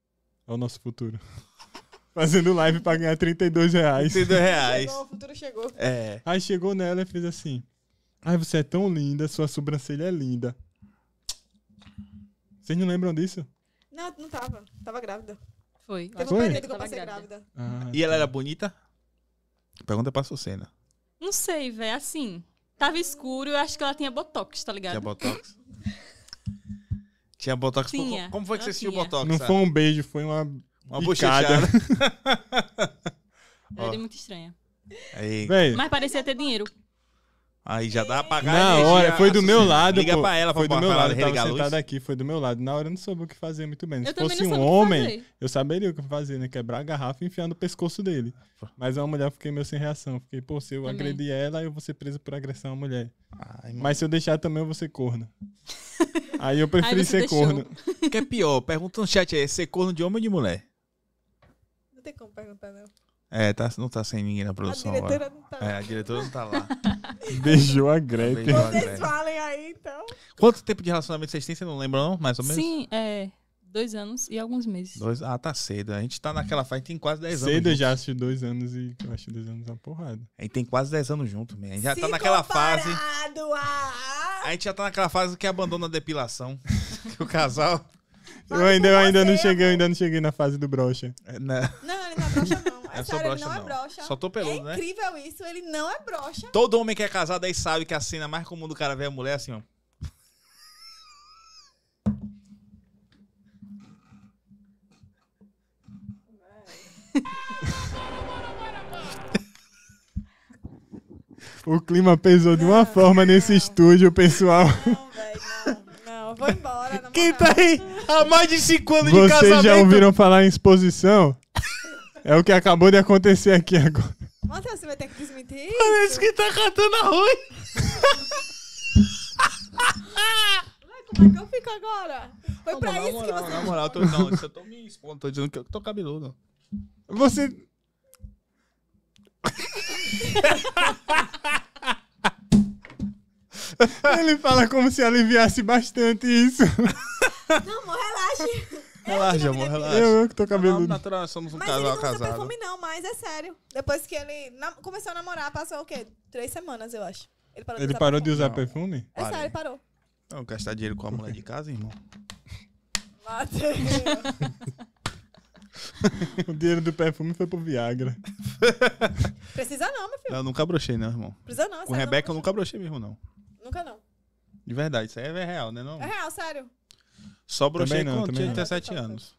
É o nosso futuro. Fazendo live pra ganhar trinta e dois reais. trinta e dois reais. Chegou, o futuro chegou. É. Aí chegou nela e fez assim. Ai, você é tão linda, sua sobrancelha é linda. Vocês não lembram disso? Não, não tava. Tava grávida. Foi. Teve um período que eu passei grávida. Ah, e ela era bonita? Pergunta pra Açucena. Não sei, velho. Assim, tava escuro, eu acho que ela tinha botox, tá ligado? Tinha botox? tinha botox? Tinha. Por... Como foi que eu você tinha. sentiu botox? Não sabe? Foi um beijo, foi uma... Uma bochechada. Era muito estranha. Aí. Mas parecia ter dinheiro. Aí já dá pra pagar Na energia, hora, foi do Açucena. meu lado. Liga pô, pra ela, foi pra do meu lado. Eu tava sentado aqui, foi do meu lado. Na hora eu não soube o que fazer muito bem. Se eu fosse um homem, fazer. eu saberia o que fazer, né? Quebrar a garrafa e enfiar no pescoço dele. Mas uma mulher, eu fiquei meio sem reação. Fiquei, pô, se eu também. agredir ela, eu vou ser preso por agressão à mulher. Ai, Mas se eu deixar também, eu vou ser corno. Aí eu preferi Ai, ser deixou. corno. O que é pior? Pergunta no chat aí, ser corno de homem ou de mulher? Não tem como perguntar, não. É, tá, não tá sem ninguém na produção. A diretora agora. não tá lá. É, a diretora não tá lá. Beijou a Gretchen. Beijou Vocês a Gretchen. falem aí, então. Quanto tempo de relacionamento vocês têm? Você não lembra, não? Mais ou menos? Sim, é. Dois anos e alguns meses. Dois, ah, tá cedo. A gente tá naquela fase, tem quase dez anos. Cedo eu já acho dois anos e eu acho dois anos uma porrada. A gente tem quase dez anos junto, mesmo. A gente já Se tá naquela fase. A... a gente já tá naquela fase que abandona a depilação. Que o casal. Mas eu ainda, eu ainda não cheguei, eu ainda não cheguei na fase do brocha. É, não, não, ele não é brocha, não. É sério, broxa, ele não, não é broxa. Só tô peludo, né? É incrível, né? Isso, ele não é broxa. Todo homem que é casado aí sabe que a cena mais comum do cara ver a mulher assim, ó. O clima pesou de uma não, forma não. nesse estúdio, pessoal. Não, velho, não, não. Vou embora, namorado. Quem tá aí há mais de cinco anos Vocês de casamento? Vocês já ouviram falar em exposição? É o que acabou de acontecer aqui agora. Mateus, você vai ter que desmentir isso? Parece que tá catando arroz. Como é que eu fico agora? Foi não, pra não, isso moral, que você... Na moral, tô, não, eu tô me expondo, tô dizendo que eu tô cabeludo. Você... Ele fala como se aliviasse bastante isso. Não, amor, relaxe. Relaxa, amor, relaxa. Eu, eu que tô cabeludo. Não, natural, somos um mas casal casado. Mas ele não usa perfume não, mas é sério. Depois que ele na... começou a namorar, passou o quê? Três semanas, eu acho. Ele parou de, ele usar, parou perfume. de usar perfume? É sério, ele parou. Não, gastar dinheiro com a mulher de casa, irmão. Mateus. O dinheiro do perfume foi pro Viagra. Precisa não, meu filho. Eu nunca brochei, não, irmão. Precisa não. Com Rebeca eu nunca brochei mesmo, não. Nunca não. De verdade, isso aí é real, né? Não? É real, sério. Só brochei com trinta e sete anos.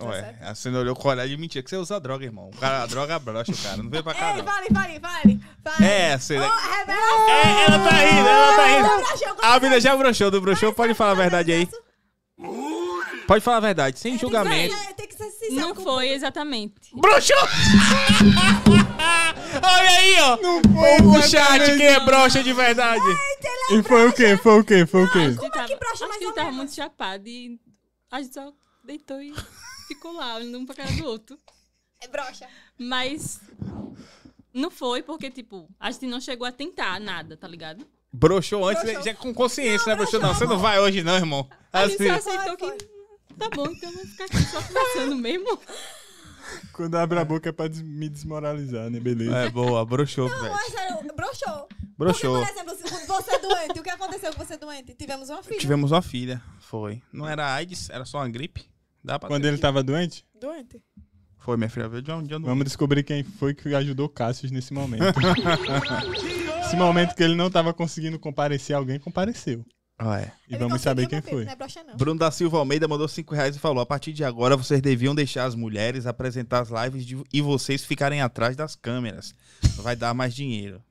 Ué, a senhora olhou com o olhar de mentira que você usa droga, irmão. O cara, a droga brocha o cara. Não vem pra cá, não. Ei, vale, vale, vale, vale. É, você... Ô, Rebeca! É, ela tá rindo, ela tá rindo. A Abelha já brochou, do brochou, pode falar a verdade aí. Pode falar a verdade, sem julgamento. Não foi exatamente. Broxou! Olha aí, ó! Não foi o chat, quem é broxa de verdade? Eita, e foi o quê? Foi o quê? Foi não, o quê? Como é que broxa mais ou menos? A gente tava muito chapado e a gente só deitou e ficou lá, olhando um pra cara do outro. É broxa. Mas não foi porque, tipo, a gente não chegou a tentar nada, tá ligado? Broxou antes, broxou. Já com consciência, não, né? Broxou, broxou não, você não vai hoje não, irmão. A gente só aceitou que... Tá bom, então eu vou ficar aqui só conversando mesmo. Quando abre a boca é pra des me desmoralizar, né? Beleza. É boa, broxou, velho. Não, mas sério, broxou. Broxou. Porque, por exemplo, você é doente. O que aconteceu com você doente? Tivemos uma filha. Tivemos uma filha, foi. Não era AIDS, era só uma gripe. Dá pra Quando ele filho. tava doente? Doente. Foi, minha filha veio de onde? Vamos descobrir quem foi que ajudou Cássius nesse momento. Esse momento que ele não tava conseguindo comparecer, alguém compareceu. Ah, é. E ele vamos saber quem foi. Não é broxa, não. Bruno da Silva Almeida mandou cinco reais e falou: a partir de agora vocês deviam deixar as mulheres apresentar as lives de... e vocês ficarem atrás das câmeras. Vai dar mais dinheiro.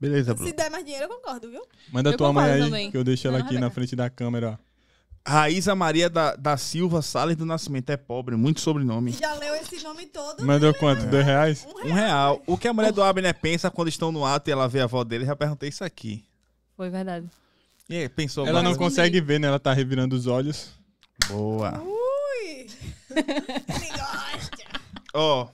Beleza, Bruno. Se der mais dinheiro, eu concordo, viu? Manda eu tua mãe aí, também. que eu deixo ela aqui não, não, não. na frente da câmera. Ó. Raíza Maria da, da Silva Salles do Nascimento é pobre, muito sobrenome. Já leu esse nome todo? Mandou né? quanto? Dois reais? Um real. Um real. O que a mulher do Abner pensa quando estão no ato e ela vê a avó dele? Já perguntei isso aqui. Foi verdade. Yeah, pensou ela não consegue comigo. ver, né? Ela tá revirando os olhos. Boa. Ui! Ele gosta. Ó, oh,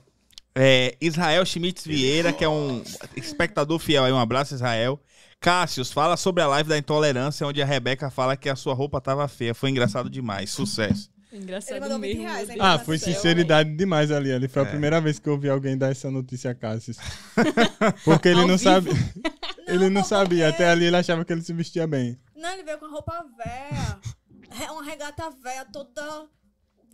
é, Israel Schmitz Vieira, que é um espectador fiel aí. Um abraço, Israel. Cássius, fala sobre a live da intolerância, onde a Rebeca fala que a sua roupa tava feia. Foi engraçado demais. Sucesso. Engraçado mesmo. vinte reais, né? Ah, foi sinceridade eu, demais ali. ali. Foi é. a primeira vez que eu ouvi alguém dar essa notícia a Cássius. Porque ele não sabe... Ele não, não sabia, porque... até ali ele achava que ele se vestia bem. Não, ele veio com a roupa velha. Uma regata velha, toda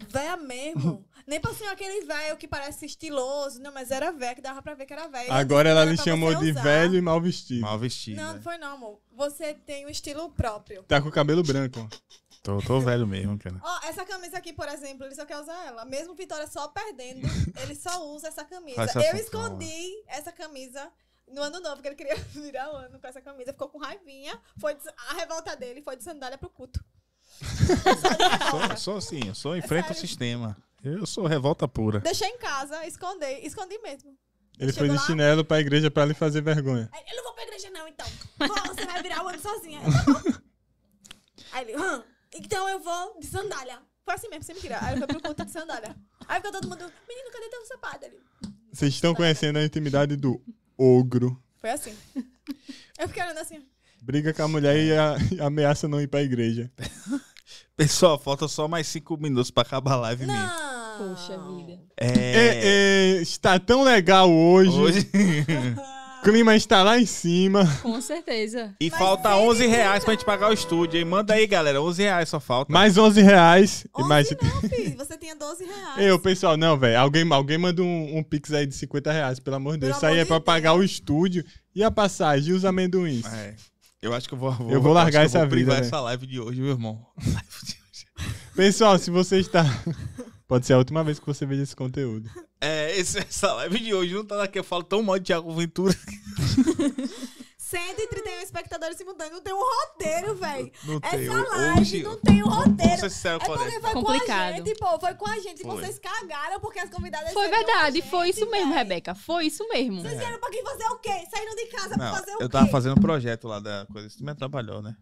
velha mesmo. Nem passou aquele velho que parece estiloso, não, mas era velho, que dava pra ver que era velho. Agora ela lhe chamou de usar. velho e mal vestido. Mal vestido. Não, não foi não, amor. Você tem um estilo próprio. Tá com o cabelo branco. Tô, tô velho mesmo, cara. Ó, oh, essa camisa aqui, por exemplo, ele só quer usar ela. Mesmo Vitória só perdendo, ele só usa essa camisa. Essa Eu escondi essa camisa... No ano novo, porque ele queria virar o ano com essa camisa. Ficou com raivinha. Foi de, a revolta dele foi de sandália pro culto. sou, sou assim, eu sou enfrento é o sistema. Eu sou revolta pura. Deixei em casa, escondei. Escondi mesmo. Ele Chegou foi de lá, chinelo pra igreja pra lhe fazer vergonha. Eu não vou pra igreja não, então. Você vai virar o ano sozinha. Aí ele, hum, então eu vou de sandália. Foi assim mesmo, sem me tirar. Aí ele foi pro culto de sandália. Aí ficou todo mundo, menino, cadê teu sapato ali? Vocês estão conhecendo a intimidade do... Ogro. Foi assim. Eu fiquei olhando assim. Briga com a mulher e, a, e ameaça não ir pra igreja. Pessoal, falta só mais cinco minutos pra acabar a live não. mesmo. Poxa vida. É... É, é, está tão legal hoje. Hoje... O clima está lá em cima. Com certeza. E Mas falta onze reais pra gente pagar o estúdio, hein? Manda aí, galera. onze reais só falta. Mais onze reais. onze mais... Não, filho. Você tinha doze reais. Eu, pessoal, não, velho. Alguém, alguém manda um, um pix aí de cinquenta reais, pelo amor de Deus. Isso aí é pra pagar o estúdio e a passagem e os amendoins. É. Eu acho que eu vou... vou eu vou largar essa vida, eu vou privar essa live de hoje, meu irmão. Pessoal, se você está... Pode ser a última vez que você veja esse conteúdo. É, esse, essa live de hoje não tá daqui. Eu falo tão mal de Tiago Ventura. cento e trinta e um espectadores simultâneos. Não tem um roteiro, velho. Essa tenho. live hoje, não tem um roteiro. Ser sincero, é porque foi complicado. com a gente, pô. Foi com a gente. Foi. Vocês cagaram porque as convidadas... Foi verdade. Gente, foi isso mesmo, véi. Rebeca. Foi isso mesmo. Vocês vieram é. pra quem fazer o quê? Saíram de casa não, pra fazer o quê? Eu tava fazendo um projeto lá da coisa. Isso me atrapalhou, né?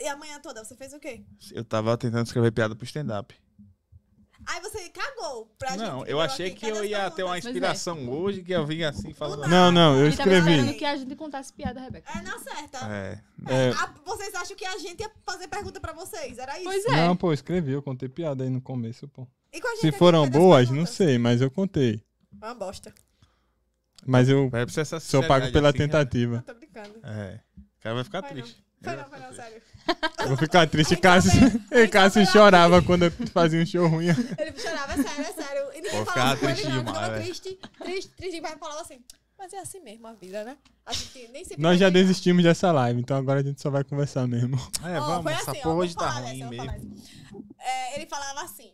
E amanhã toda? Você fez o quê? Eu tava tentando escrever piada pro stand-up. Aí você cagou pra gente. Não, eu achei que eu ia ter uma inspiração hoje, que eu vim assim falando. Não, não, eu escrevi. Ele tava esperando que a gente contasse piada, Rebeca. É, não certa. É. É. Ah, vocês acham que a gente ia fazer pergunta pra vocês? Era isso? Pois é. Não, pô, eu escrevi, eu contei piada aí no começo, pô. E com a gente, se foram boas, não sei, mas eu contei. Uma bosta. Mas eu sou pago pela assim, tentativa. Não, tô brincando. É. O cara vai ficar vai triste. Não. Foi não, foi não, sério. Eu vou ficar triste. Cássio, Cássio chorava quando eu fazia um show ruim. Ele chorava, é sério, é sério. E ninguém falava com ele, não. Ficava triste, triste, triste. Mas falava assim, mas é assim mesmo a vida, né? A gente nem sempre... Nós já desistimos dessa live, então agora a gente só vai conversar mesmo. É, vamos, oh, assim, essa porra hoje tá ruim dessa, mesmo. É, ele falava assim...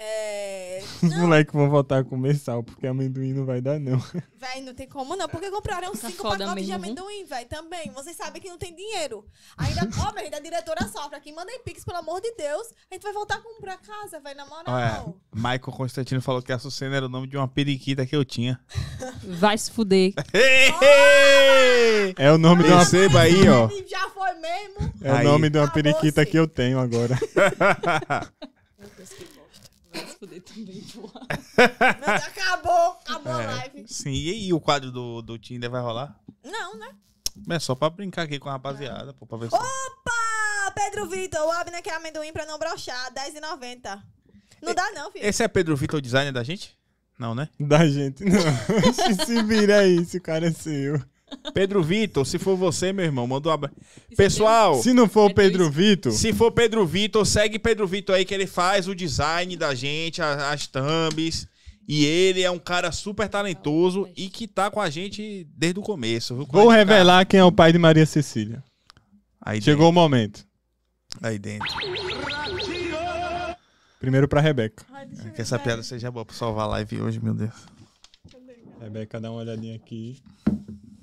É... Os moleques vão voltar a comer sal, porque amendoim não vai dar, não. Véi, não tem como não, porque compraram tá cinco pacotes mesmo de amendoim, véi, também. Vocês sabem que não tem dinheiro. Ainda, ó, oh, a diretora sofre aqui, mandem pix, pelo amor de Deus. A gente vai voltar pra casa, véi, na moral. É, Michael Constantino falou que a Açucena era o nome de uma periquita que eu tinha. Vai se fuder. É o nome de uma periquita aí, ó. Já foi mesmo. É aí. O nome de uma periquita que eu tenho agora. Meu Deus, que poder também voar. Mas acabou, acabou é, a live. Sim, e aí o quadro do, do Tinder vai rolar? Não, né? É só pra brincar aqui com a rapaziada, pô, pra ver. Opa! Se... Pedro Vitor, o Abner quer amendoim pra não brochar, dez e noventa. Não e, dá não, filho. Esse é Pedro Vitor, o designer da gente? Não, né? Da gente, não. Se vira aí, esse cara é seu. Pedro Vitor, se for você, meu irmão, manda um abraço. Pessoal, se não for Pedro Vitor, se for Pedro Vitor, segue Pedro Vitor aí, que ele faz o design da gente, as, as thumbs. E ele é um cara super talentoso e que tá com a gente desde o começo. Viu? Vou revelar quem é o pai de Maria Cecília. Aí chegou o momento. Aí dentro. Primeiro pra Rebeca. Ai, que essa piada seja boa pra salvar a live hoje, meu Deus. Rebeca, dá uma olhadinha aqui.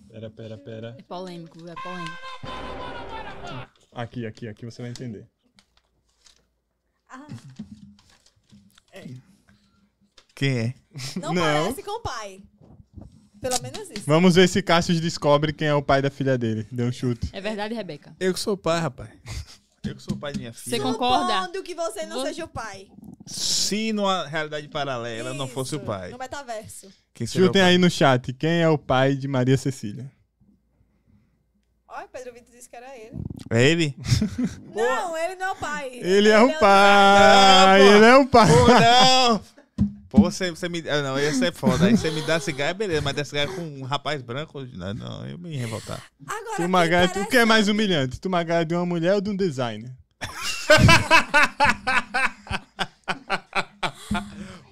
Pera, pera, pera. É polêmico, é polêmico. Aqui, aqui, aqui você vai entender. Ah. É. Quem é? Não, não parece com o pai. Pelo menos isso. Vamos ver se Cássius descobre quem é o pai da filha dele. Deu um chute. É verdade, Rebeca? Eu que sou o pai, rapaz. Eu que sou o pai da minha filha. Você concorda? Supondo que você não Vou... seja o pai. Se numa realidade paralela isso, não fosse o pai. No metaverso. Chutem aí no chat. Quem é o pai de Maria Cecília? Olha, Pedro Vitor disse que era ele. É ele? Não, ele não é o pai. Ele, ele é o pai. pai. Não, ele é o pai. Pô, não. Pô, você, você me... Ah, não, isso é foda. Aí você me dá cigarro, é beleza. Mas dá cigarro com um rapaz branco... Não, não, eu me ia revoltar. Agora, tu magalha, parece... tu que é mais humilhante? Tu magalha de uma mulher ou de um designer?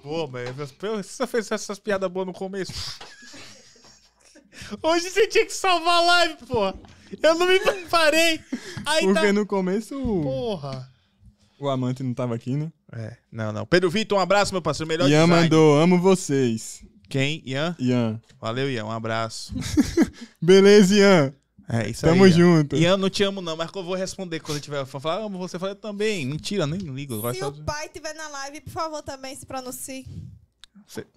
Pô, mas você fez essas piadas boas no começo. Hoje você tinha que salvar a live, pô. Eu não me preparei. Aí porque tá... no começo... Porra. O amante não tava aqui, né? É. Não, não. Pedro Vitor, um abraço, meu parceiro. Melhor Ian design. Mandou. Amo vocês. Quem? Ian? Ian. Valeu, Ian. Um abraço. Beleza, Ian. É isso aí. Tamo junto. Ian, não te amo não, mas eu vou responder quando eu tiver fã. Falar, amo você. Fala, eu também. Mentira, nem ligo. Se o pai estiver na live, por favor, também se pronuncie.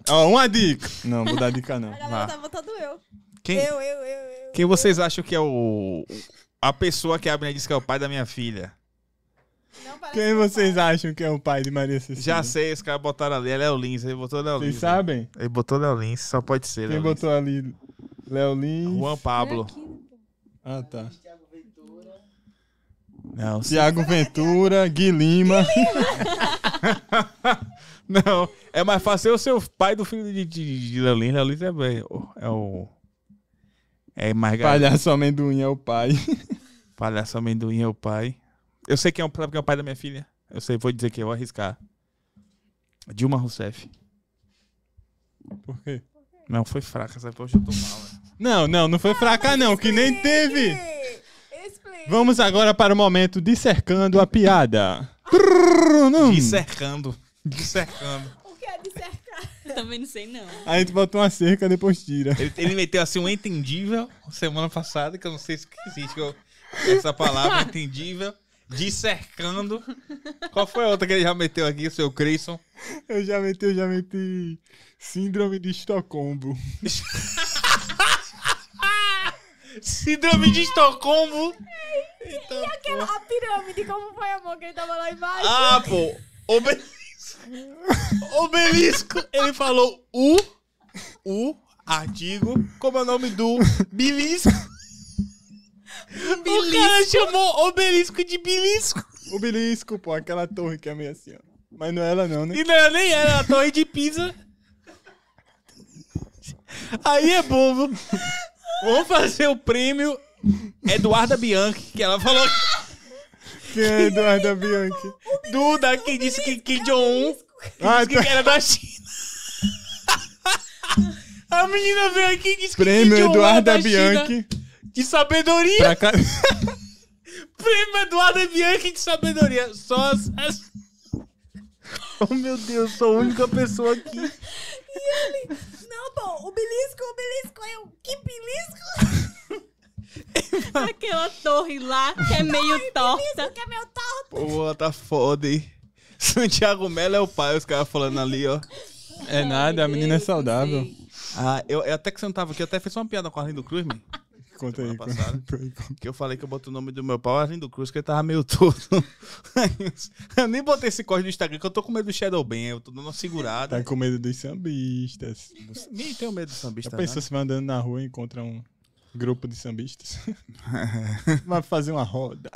Ó, oh, uma dica. Não, vou dar dica não. Ela tá votando eu. Quem? Eu, eu, eu, eu. Quem eu. Vocês acham que é o... A pessoa que a Abner diz que é o pai da minha filha? Não, quem vocês pai. acham que é o pai de Maria Cecília? Já sei, os caras botaram ali. É Léo Lins. Ele botou Léo Lins. Vocês sabem? Né? Ele botou Léo Lins. Só pode ser Léo Lins. Quem botou ali? Léo Lins. Juan Pablo. Ah, tá. Tiago Ventura. Não, Tiago Ventura, Gui Lima. Gui Lima. Não, é mais fácil eu ser o pai do filho de, de, de Léo Lins. Léo Lins é, é o... É Margarida. Palhaço Amendoim é o pai. Palhaço Amendoim é o pai. Eu sei quem é o, quem é o pai da minha filha. Eu sei, vou dizer que eu vou arriscar. Dilma Rousseff. Por quê? Não, foi fraca, sabe? Hoje eu tô mal, né? Não, não, não foi ah, fraca não, explique, que nem teve. Explique. Vamos agora para o momento discercando a piada. Ah. Discercando. Discercando. O que é discercar? Eu também não sei não. A gente botou uma cerca e depois tira. Ele, ele meteu assim um entendível semana passada, que eu não sei se existe que eu, essa palavra, entendível. Discercando. Qual foi a outra que ele já meteu aqui, o seu Creyson? Eu já meti, eu já meti Síndrome de Estocolmo. Síndrome de Estocolmo. E, então, e aquela a pirâmide, como foi, amor, que ele tava lá embaixo? Ah, pô. Obelisco. Obelisco. Ele falou o, o artigo, como é o nome do bilisco. Bilisco. O cara chamou Obelisco de bilisco. Obelisco, pô, aquela torre que é meio assim, ó. Mas não é ela não, né? E não, nem era a torre de Pisa. Aí é bobo. Vamos fazer o prêmio Eduarda Bianchi, que ela falou... Quem é Eduarda Bianchi? Duda, que disse que Kim Jong-un ah, disse tá... que era da China. A menina veio aqui e disse prêmio que Kim Jong-un era da Bianchi. China. De sabedoria. Ca... Prêmio Eduarda Bianchi de sabedoria. Só as... as... Oh, meu Deus, sou a única pessoa aqui. E ele... Não, Tom, obelisco, obelisco. Eu, que belisco? Aquela torre lá que é meio torta. Belisco, que é meio torta. Pô, ela tá foda, hein? Santiago Melo é o pai, os caras falando ali, ó. É nada, a menina é saudável. Ah, eu, eu até que você não tava aqui, eu até fiz uma piada com a Arlindo Cruz, mano. Conta aí, passada, que eu falei que eu boto o nome do meu pau Arlindo Cruz, que ele tava meio todo. Eu nem botei esse corte no Instagram, que eu tô com medo do Shadow Ben, eu tô dando uma segurada. Tá com medo dos sambistas. Nem tenho medo dos sambistas. Já pensou se andando na rua e encontra um grupo de sambistas? É. Vai fazer uma roda.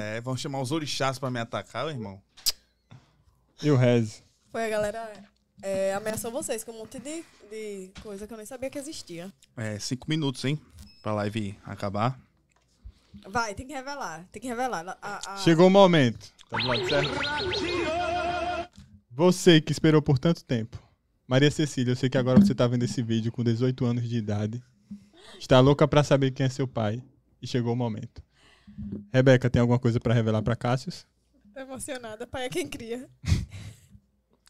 É, vão chamar os orixás pra me atacar, meu irmão. E o Rez? Foi a galera... É, ameaçou vocês com um monte de, de coisa que eu nem sabia que existia. É, cinco minutos, hein? Pra live acabar. Vai, tem que revelar. Tem que revelar. A, a... Chegou o momento. Tá do lado certo? Você que esperou por tanto tempo. Maria Cecília, eu sei que agora você tá vendo esse vídeo com dezoito anos de idade. Está louca pra saber quem é seu pai. E chegou o momento. Rebeca, tem alguma coisa pra revelar pra Cássius? Tô emocionada. Pai é quem cria.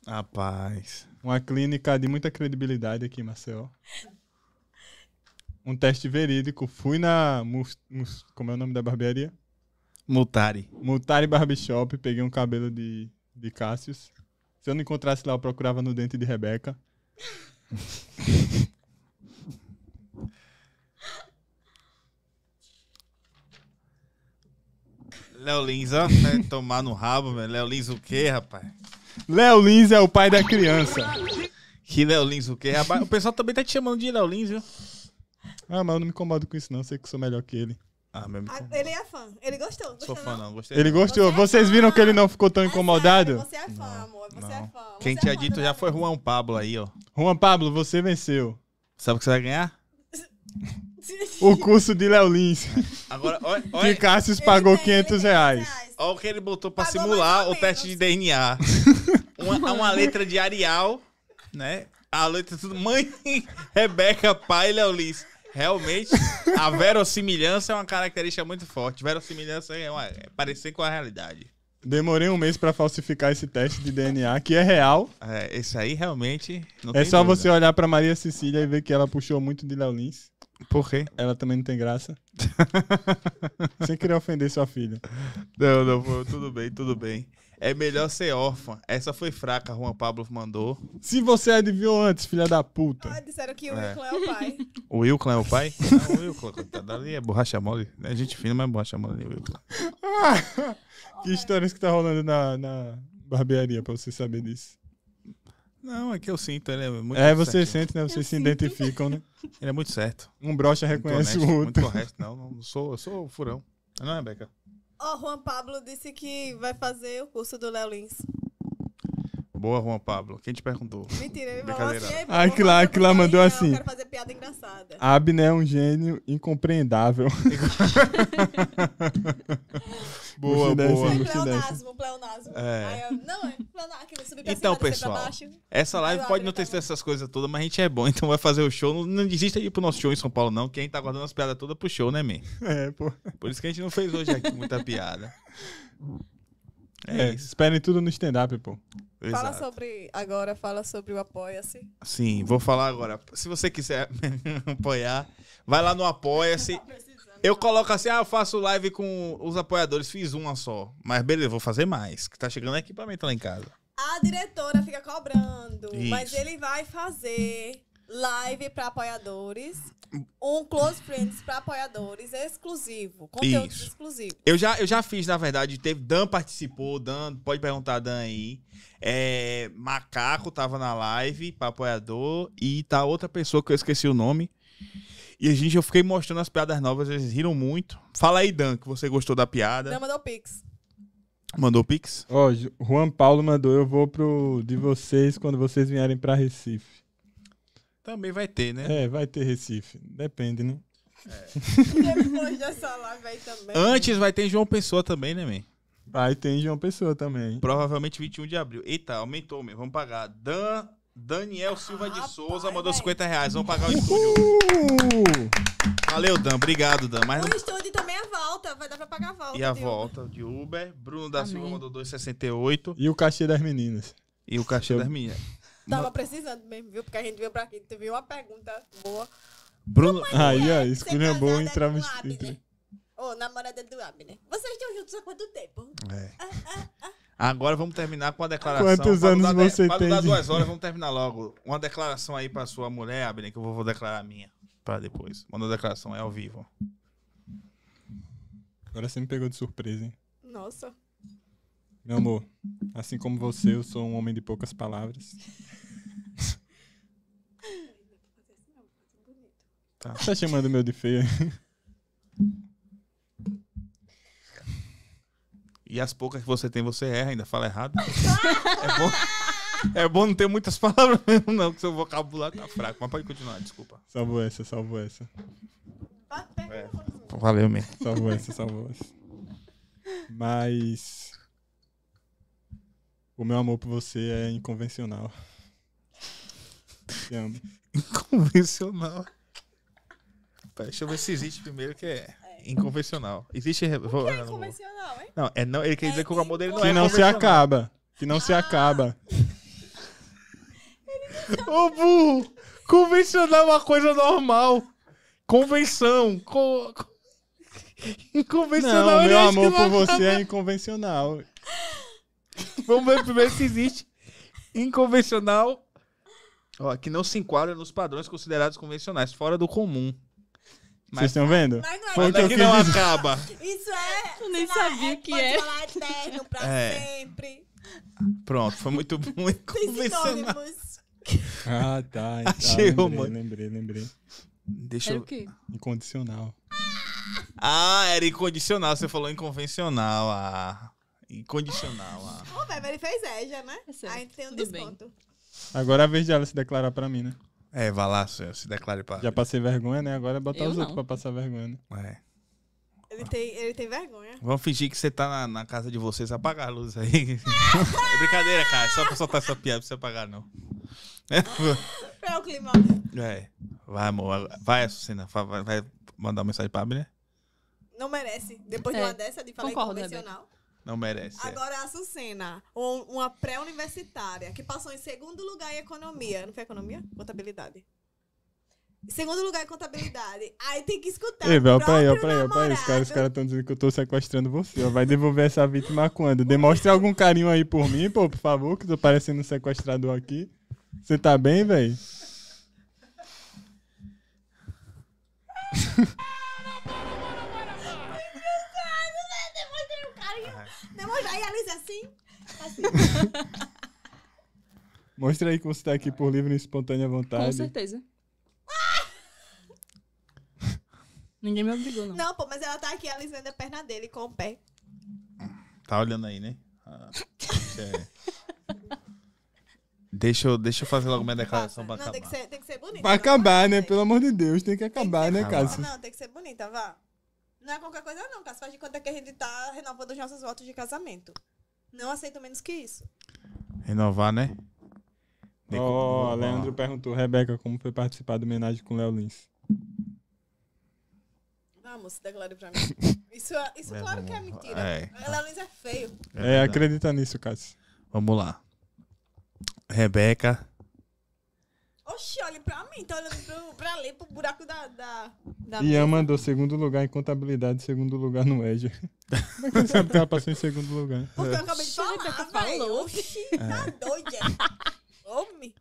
Rapaz. Uma clínica de muita credibilidade aqui, Marcel. Um teste verídico. Fui na... Mus, mus, como é o nome da barbearia? Mutari. Mutari Barbershop. Peguei um cabelo de, de Cássius. Se eu não encontrasse lá, eu procurava no dente de Rebeca. Léo Lins, ó. Né? Tomar no rabo, velho. Léo Lins o quê, rapaz? Léo Lins é o pai da criança. Que Léo Lins o quê, rapaz? O pessoal também tá te chamando de Léo Lins, viu? Ah, mas eu não me incomodo com isso não, sei que sou melhor que ele. Ah, meu amigo. Ele é fã, ele gostou. Gostou sou fã não, não gostei. Ele não. gostou, você vocês é viram que ele não ficou tão é incomodado? Sério, você é fã, não, amor, você não. é fã. Quem tinha é dito já foi Juan Pablo aí, ó. Juan Pablo, você venceu. Sabe o que você vai ganhar? O curso de Léo Lins. Agora, olha, olha. Que Cássius pagou quinhentos reais. Olha o que ele botou pra pagou simular o teste de D N A. uma, uma letra de Arial, né? A letra tudo, mãe, Rebeca, pai, Léo Lins. Realmente, a verossimilhança é uma característica muito forte. Verossimilhança é, uma, é parecer com a realidade. Demorei um mês pra falsificar esse teste de D N A, que é real. É, esse aí realmente não tem É só dúvida. Você olhar pra Maria Cecília e ver que ela puxou muito de Léo Lins. Por quê? Ela também não tem graça. Sem querer ofender sua filha. Não, não, pô, tudo bem, tudo bem. É melhor ser órfã. Essa foi fraca, Juan Pablo mandou. Se você adivinhou antes, filha da puta. Ah, disseram que o Wilclan é. é o pai. O Wilclan é o pai? Não, o Wilclan, coitado. Ali é borracha mole. É gente fina, mas é borracha mole. Ah, que histórias que tá rolando na, na barbearia pra você saber disso? Não, é que eu sinto. Ele é muito É, você certo. sente, né? Vocês eu se sinto. identificam, né? Ele é muito certo. Um brocha reconhece honesto, o outro. Muito correto. Não, não sou, eu sou furão. Não é, Rebeca? Ó, oh, Juan Pablo disse que vai fazer o curso do Léo Lins. Boa, Juan Pablo. Quem te perguntou? Mentira, ele falou assim. Ah, que lá, que lá mandou assim. Eu quero fazer piada engraçada. Abner é um gênio incompreendável. boa, boa. boa. É pleonasmo, pleonasmo. É. Eu, não, é pleonasmo. Subir pra então, cima, pessoal, baixo. Essa live pode não ter também. essas coisas todas, mas a gente é bom, então vai fazer o show. Não, não desista de ir pro nosso show em São Paulo, não, que a gente tá guardando as piadas todas pro show, né, men? É, pô. Por isso que a gente não fez hoje aqui muita piada. É, é isso. Esperem tudo no stand-up, pô. Exato. Fala sobre, agora, fala sobre o Apoia-se. Sim, vou falar agora. Se você quiser apoiar, vai lá no Apoia-se. Eu coloco assim, ah, eu faço live com os apoiadores, fiz uma só. Mas beleza, vou fazer mais, que tá chegando equipamento lá em casa. A diretora fica cobrando, Isso. mas ele vai fazer. live para apoiadores, um Close Friends para apoiadores, exclusivo, conteúdo Isso. exclusivo. Eu já, eu já fiz, na verdade, teve, Dan participou, Dan, pode perguntar Dan aí. É, Macaco tava na live para apoiador e tá outra pessoa que eu esqueci o nome. E a gente, eu fiquei mostrando as piadas novas, eles riram muito. Fala aí, Dan, que você gostou da piada. Dan mandou pix. Mandou pix? Ó, oh, Juan Paulo mandou, eu vou pro de vocês quando vocês vierem pra Recife. Também vai ter, né? É, vai ter Recife. Depende, né? É. Depois dessa live aí também. Antes vai ter João Pessoa também, né, man? Vai ter João Pessoa também. Provavelmente vinte e um de abril. Eita, aumentou, man. Vamos pagar. Dan... Daniel Silva ah, de Souza pai, mandou cinquenta reais. Vamos pagar o estúdio. Uhul. Valeu, Dan. Obrigado, Dan. Mas... O estúdio também é volta. Vai dar pra pagar a volta. E a volta Uber. de Uber. Bruno da Amém. Silva mandou dois reais e sessenta e oito. E o cachê das meninas. E o cachê das meninas. Tava precisando mesmo, viu? Porque a gente veio pra aqui. Teve uma pergunta boa. Bruno... Aí, ó. Escolha boa. Entramos... Ô, namorada do Abner. Vocês estão juntos há quanto tempo? É. Ah, ah, ah. Agora vamos terminar com a declaração. Quantos pra anos você de... tem? Para dar duas horas, vamos terminar logo. Uma declaração aí para sua mulher, Abner, que eu vou declarar a minha para depois. Manda a declaração, é ao vivo. Agora você me pegou de surpresa, hein? Nossa. Meu amor, assim como você, eu sou um homem de poucas palavras. Tá, tá chamando meu de feio. E as poucas que você tem, você erra, ainda fala errado. é, bom, é bom não ter muitas palavras mesmo, não, que seu vocabulário tá fraco. Mas pode continuar, desculpa. Salvo essa, salvo essa. É. Valeu mesmo. Salvo essa, salvo essa. Mas... O meu amor por você é inconvencional. Te amo. Inconvencional. Tá, deixa eu ver se existe primeiro, que é... Inconvencional. Existe. O que é inconvencional, hein? Não, é não, ele quer é dizer que o amor dele não é. Que não se acaba. Que não ah. se acaba. Ô, burro! Convencional é uma coisa normal. Convenção. Co... Inconvencional não, é meu amor por você acaba. É inconvencional. Vamos ver primeiro se existe. Inconvencional. Ó, que não se enquadra nos padrões considerados convencionais, fora do comum. Vocês estão vendo? Mas não é Foi que, que não diz... acaba. Isso é... Eu nem lá, sabia o é, que é. Pode falar eterno pra é. sempre. Pronto, foi muito bom. Ah, tá. Então, Achei, lembrei, mano. lembrei, lembrei. Deixa era eu... o quê? Incondicional. Ah, era incondicional. Você falou inconvencional. Ah. Incondicional. Ah. Ô, velho, ele fez éja, né? É Aí tem um Tudo desconto. Bem. Agora é a vez de ela se declarar pra mim, né? É, vai lá, senhor, se declare pra... Já passei vergonha, né? Agora é botar eu os não. outros pra passar vergonha, né? É. Ele tem, ele tem vergonha. Vamos fingir que você tá na, na casa de vocês, apagar a luz aí. É brincadeira, cara. Só pra soltar essa piada, pra você apagar, não. É o clima. É. Vai, amor. Vai, Açucena. Vai, vai mandar uma mensagem pra Abner, né? Não merece. Depois é. de uma dessa, de falar Concordo, inconvencional. Não merece. Agora é. a Açucena, uma pré-universitária, que passou em segundo lugar em economia. Não foi economia? Contabilidade. Segundo lugar em contabilidade. Aí tem que escutar. Ei, velho, peraí, peraí, peraí. Os caras estão dizendo que eu tô sequestrando você. Vai devolver essa vítima quando? Demonstre algum carinho aí por mim, pô, por favor, que tô parecendo um sequestrador aqui. Você tá bem, velho? Aí a Liz assim, assim. Mostra aí que você tá aqui por livre e espontânea vontade. Com certeza. Ah! Ninguém me obrigou, não. Não, pô, mas ela tá aqui alisando a perna dele com o pé. Tá olhando aí, né? Ah, é. deixa, eu, deixa eu fazer logo minha declaração Passa. pra não, acabar. Tem que ser, tem que ser bonita. Pra acabar, né? Pelo amor de Deus, tem que acabar, tem que né, Cássio? Não, tem que ser bonita, vá. Não é qualquer coisa não, Cássio. Faz de conta que a gente tá renovando os nossos votos de casamento. Não aceito menos que isso. Renovar, né? Ó, oh, Leandro perguntou, Rebeca, como foi participar da homenagem com o Léo Lins? Vamos, se declare pra mim. Isso, isso é, claro vamos, que é mentira. É. O Léo Lins é feio. É, é acredita nisso, Cássio. Vamos lá. Rebeca. Oxi, olha pra mim, tá olhando pro, pra ali, pro buraco da... da, da Ian mandou segundo lugar em contabilidade, segundo lugar no E J. Como é que você sabe que ela passou em segundo lugar? Porque eu acabei de falar, velho. Oxi, tá doida. Homem.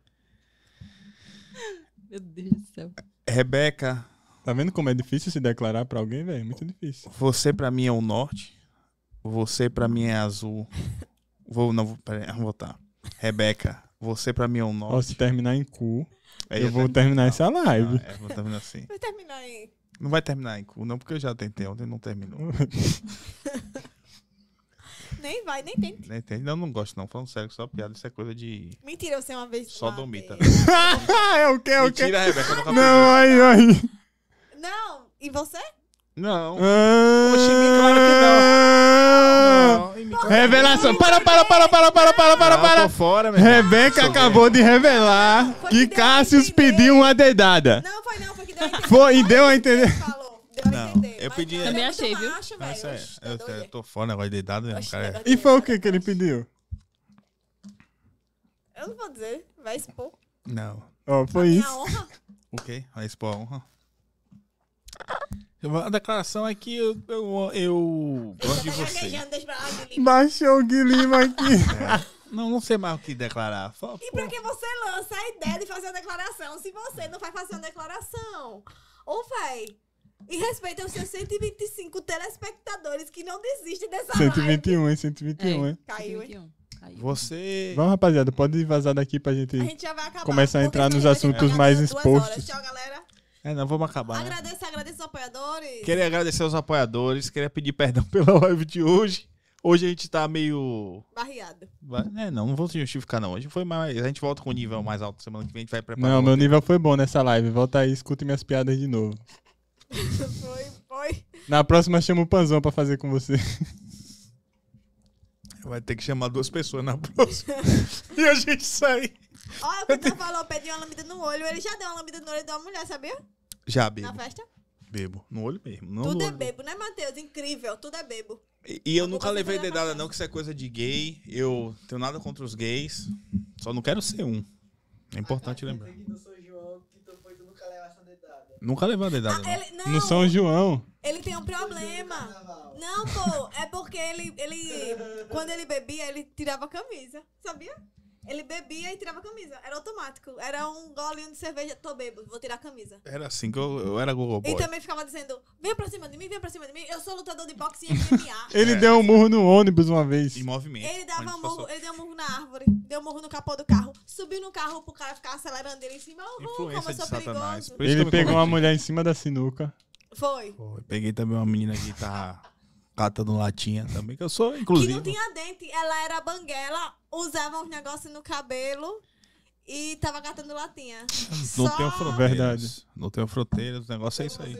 Meu Deus do céu. Rebeca. Tá vendo como é difícil se declarar pra alguém, velho? Muito difícil. Você pra mim é o norte. Você pra mim é azul. Vou, não, vou, peraí, vou botar. Rebeca, você pra mim é o norte. Ó, se terminar em cu, é, eu vou terminar não, essa live. Não, é, vou terminar assim. Vai terminar em... Não vai terminar em cu, não, porque eu já tentei ontem e não terminou. Nem vai, nem tente. Nem tente. Não, não gosto não. Falando sério, só piada. Isso é coisa de... Mentira, você uma vez... Só domita. É o quê, é o quê? Mentira, Rebeca. Não, não, aí, aí. Não, e você? Não. Ah, poxa, claro que não. não, não. não. Revelação. Para, para, para, para, para, para, para, para. Tô fora, meu. Rebeca acabou de revelar foi que, que Cássius pediu uma dedada. Não, foi não. Foi que deu a entender. Foi e deu a entender. Não, eu pedi... Eu também achei, viu? Macho, nossa, é, eu, eu, eu tô fora, negócio de dado mesmo, cara. E foi o que que ele pediu? Eu não vou dizer, vai expor. Não. Ó, oh, foi isso. Honra. O quê? Vai expor a honra? A declaração é que eu... Eu, eu gosto de você. Baixou o Gui Lima aqui. É. Não, não sei mais o que declarar. Fala, e pra que você lança a ideia de fazer uma declaração? Se você não vai fazer uma declaração, ou vai... E respeita os seus cento e vinte e cinco telespectadores que não desistem dessa cento e vinte e um, live. cento e vinte e um, é, hein? Caiu, hein? Você... Vamos, rapaziada, pode vazar daqui pra gente, a gente já vai acabar, começar a entrar nos assuntos mais expostos. Tchau, galera. É, não, vamos acabar. Agradeço, né? Agradeço os apoiadores. Queria agradecer aos apoiadores, queria pedir perdão pela live de hoje. Hoje a gente tá meio... Barreado. É, não, não vou se justificar, não. Hoje foi mais... A gente volta com o nível mais alto semana que vem, a gente vai preparar. Não, meu tempo. Nível foi bom nessa live. Volta aí, escuta minhas piadas de novo. Foi, foi. Na próxima chama o Panzão pra fazer com você. Vai ter que chamar duas pessoas na próxima. E a gente sai. Olha, o Pedro falou, pediu uma lambida no olho. Ele já deu uma lambida no olho de uma mulher, sabia? Já, bebo. Na festa? Bebo, no olho mesmo. Não, tudo é bebo, né, Mateus? Incrível, tudo é bebo. E, e eu não nunca levei dedada não, que isso é coisa de gay. Eu tenho nada contra os gays. Só não quero ser um. É importante ah, lembrar. Nunca levou a dedada. Ah, ele, não. No São João. Ele tem um problema. Não, pô. É porque ele, ele... Quando ele bebia, ele tirava a camisa. Sabia? Ele bebia e tirava a camisa. Era automático. Era um golinho de cerveja. Tô bêbado, vou tirar a camisa. Era assim que eu, eu era Google Boy. E também ficava dizendo, vem pra cima de mim, vem pra cima de mim. Eu sou lutador de boxe e M M A. Ele é. deu um murro no ônibus uma vez. Em movimento. Ele, dava um murro, ele deu um murro na árvore. Deu um murro no capô do carro. Subiu no carro pro cara ficar acelerando ele em cima. Uhum, como eu sou perigoso. Ele pegou uma mulher em cima da sinuca. Foi. Foi. Peguei também uma menina que tá... catando latinha também, que eu sou, inclusive. Que não tinha dente, ela era banguela, usava uns negócios no cabelo e tava catando latinha. Não tem fronteiras. Verdade. Não tem fronteiras, o negócio é isso aí.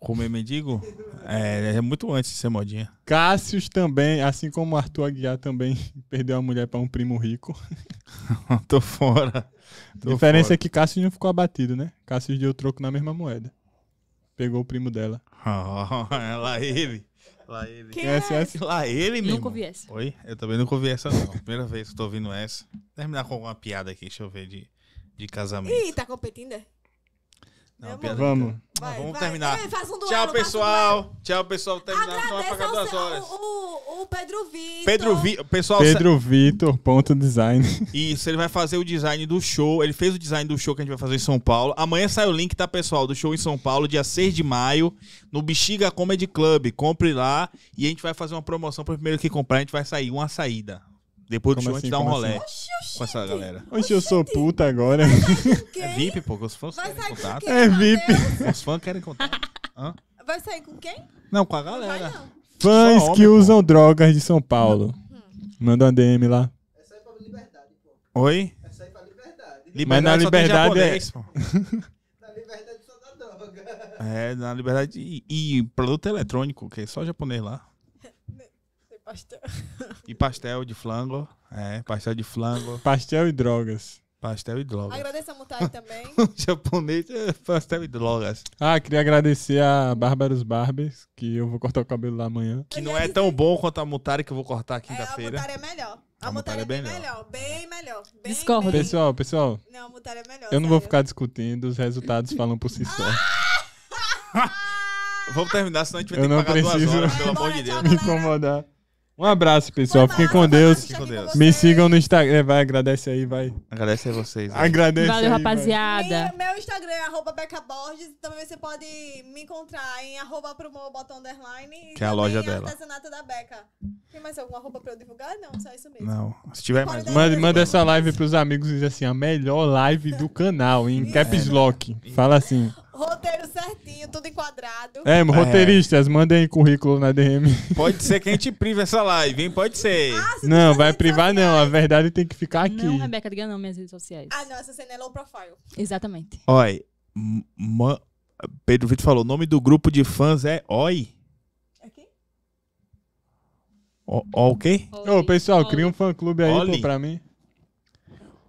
Comer mendigo? É, é muito antes de ser modinha. Cássius também, assim como Arthur Aguiar também, perdeu a mulher pra um primo rico. Tô fora. Tô a diferença fora. É que Cássius não ficou abatido, né? Cássius deu o troco na mesma moeda. Pegou o primo dela. Oh, é lá ele. Lá ele. Quem é essa? Essa? Lá ele mesmo. Nunca ouvi essa. Oi? Eu também nunca ouvi essa, não. Primeira vez que eu tô ouvindo essa. Terminar com alguma piada aqui, deixa eu ver, de, de casamento. Ih, tá competindo? Não, é piada vamos. Vai, ah, vamos vai. Terminar. É, um duelo, tchau, pessoal. Um tchau, pessoal. Terminar. Agradeço vamos duas horas. O, o, o Pedro Vitor. Pedro, Vi... pessoal, Pedro se... Vitor, ponto design. Isso, ele vai fazer o design do show. Ele fez o design do show que a gente vai fazer em São Paulo. Amanhã sai o link, tá, pessoal, do show em São Paulo, dia seis de maio, no Bixiga Comedy Club. Compre lá e a gente vai fazer uma promoção para o primeiro que comprar. A gente vai sair uma saída. Depois do show, a gente dá um rolê com essa galera. Oxe, eu sou puta agora. É V I P, pô, que os fãs querem contato. É V I P. Os fãs querem contato. Vai sair com quem? Não, com a galera. Fãs que usam drogas de São Paulo. Manda uma D M lá. Essa aí é pra liberdade, pô. Oi? Essa aí é pra liberdade. Mas na liberdade é... Na liberdade só dá droga. É, na liberdade e produto eletrônico, que é só japonês lá. Pastel. E pastel de flango. É, pastel de flango. Pastel e drogas. Pastel e drogas. Agradeço a Mutari também. Japonês, pastel e drogas. Ah, queria agradecer a Bárbaros Barbers, que eu vou cortar o cabelo lá amanhã. Que não é tão bom quanto a Mutari, que eu vou cortar quinta-feira. É, a Mutari é melhor. A, a Mutari é bem melhor. melhor. Bem melhor. Bem, Discordo. Bem... Pessoal, pessoal. Não, a Mutari é melhor. Eu não sério. vou ficar discutindo, os resultados falam por si só. Vamos terminar, senão a gente vai eu ter que pagar preciso. duas horas, pelo amor de Deus. Me incomodar. Um abraço, pessoal. Fiquem com Deus. Fiquem com Deus. Me sigam no Instagram. Vai, agradece aí, vai. Agradece a vocês. Aí. Agradece. Valeu, aí, rapaziada. Meu, meu Instagram é arroba Beca Borges. Também você pode me encontrar em arroba promo botão underline. Que é a loja dela. Artesanato da Beca. Tem mais alguma arroba pra eu divulgar? Não, só isso mesmo. Não. Se tiver mais. Manda, manda essa live pros amigos e diz assim: a melhor live do canal, em Caps Lock. Fala assim. Roteiro certinho, tudo enquadrado. É, roteiristas, é. mandem currículo na D M. Pode ser que a gente prive essa live, hein? Pode ser. Ah, não, vai privar sociais. Não. A verdade tem que ficar aqui. Não, Rebeca, diga não, minhas redes sociais. Ah, não, essa cena é low profile. Exatamente. Oi, Pedro Vitor falou, o nome do grupo de fãs é Oi. É quem? O, o quê? Oi. Ô, pessoal, Oi. Cria um fã-clube aí, pô, pra mim.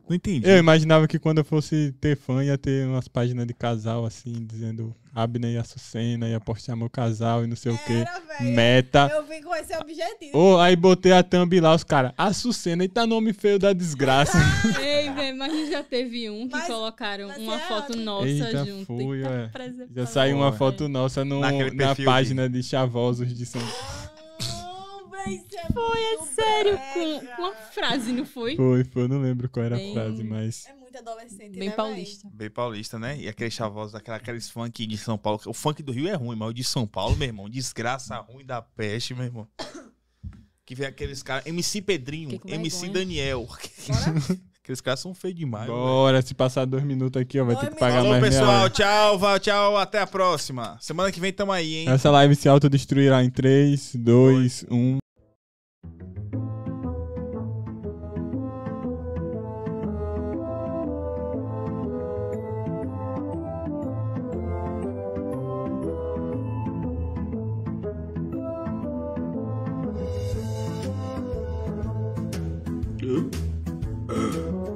Não entendi. Eu imaginava que quando eu fosse ter fã, ia ter umas páginas de casal, assim, dizendo Abner e Açucena, ia postar meu casal e não sei Era, o quê. Véio, meta. Eu vim com esse objetivo. Oh, aí botei a thumb lá, os caras, Açucena, e tá nome feio da desgraça. Ei, velho, mas já teve um que mas, colocaram mas uma é foto óbvio. nossa Eita, junto. Fui, tá já saiu uma foto nossa no, na página de Chavosos de São Paulo. Foi, é sério, com uma frase, não foi? Foi, foi, eu não lembro qual era Bem... a frase, mas... É muito adolescente, Bem né, paulista. Bem paulista, né? E aquele chavoso, aquela, aqueles funk de São Paulo. O funk do Rio é ruim, mas o de São Paulo, meu irmão, desgraça ruim da peste, meu irmão. Que vem aqueles caras, M C Pedrinho, M C Daniel. Aqueles caras são feios demais. Bora, véio. Se passar dois minutos aqui, ó, vai dois ter que pagar Falou, mais pessoal, real. Tchau, vai, tchau, até a próxima. Semana que vem tamo aí, hein? Essa live se autodestruirá em três, dois, um... Uh.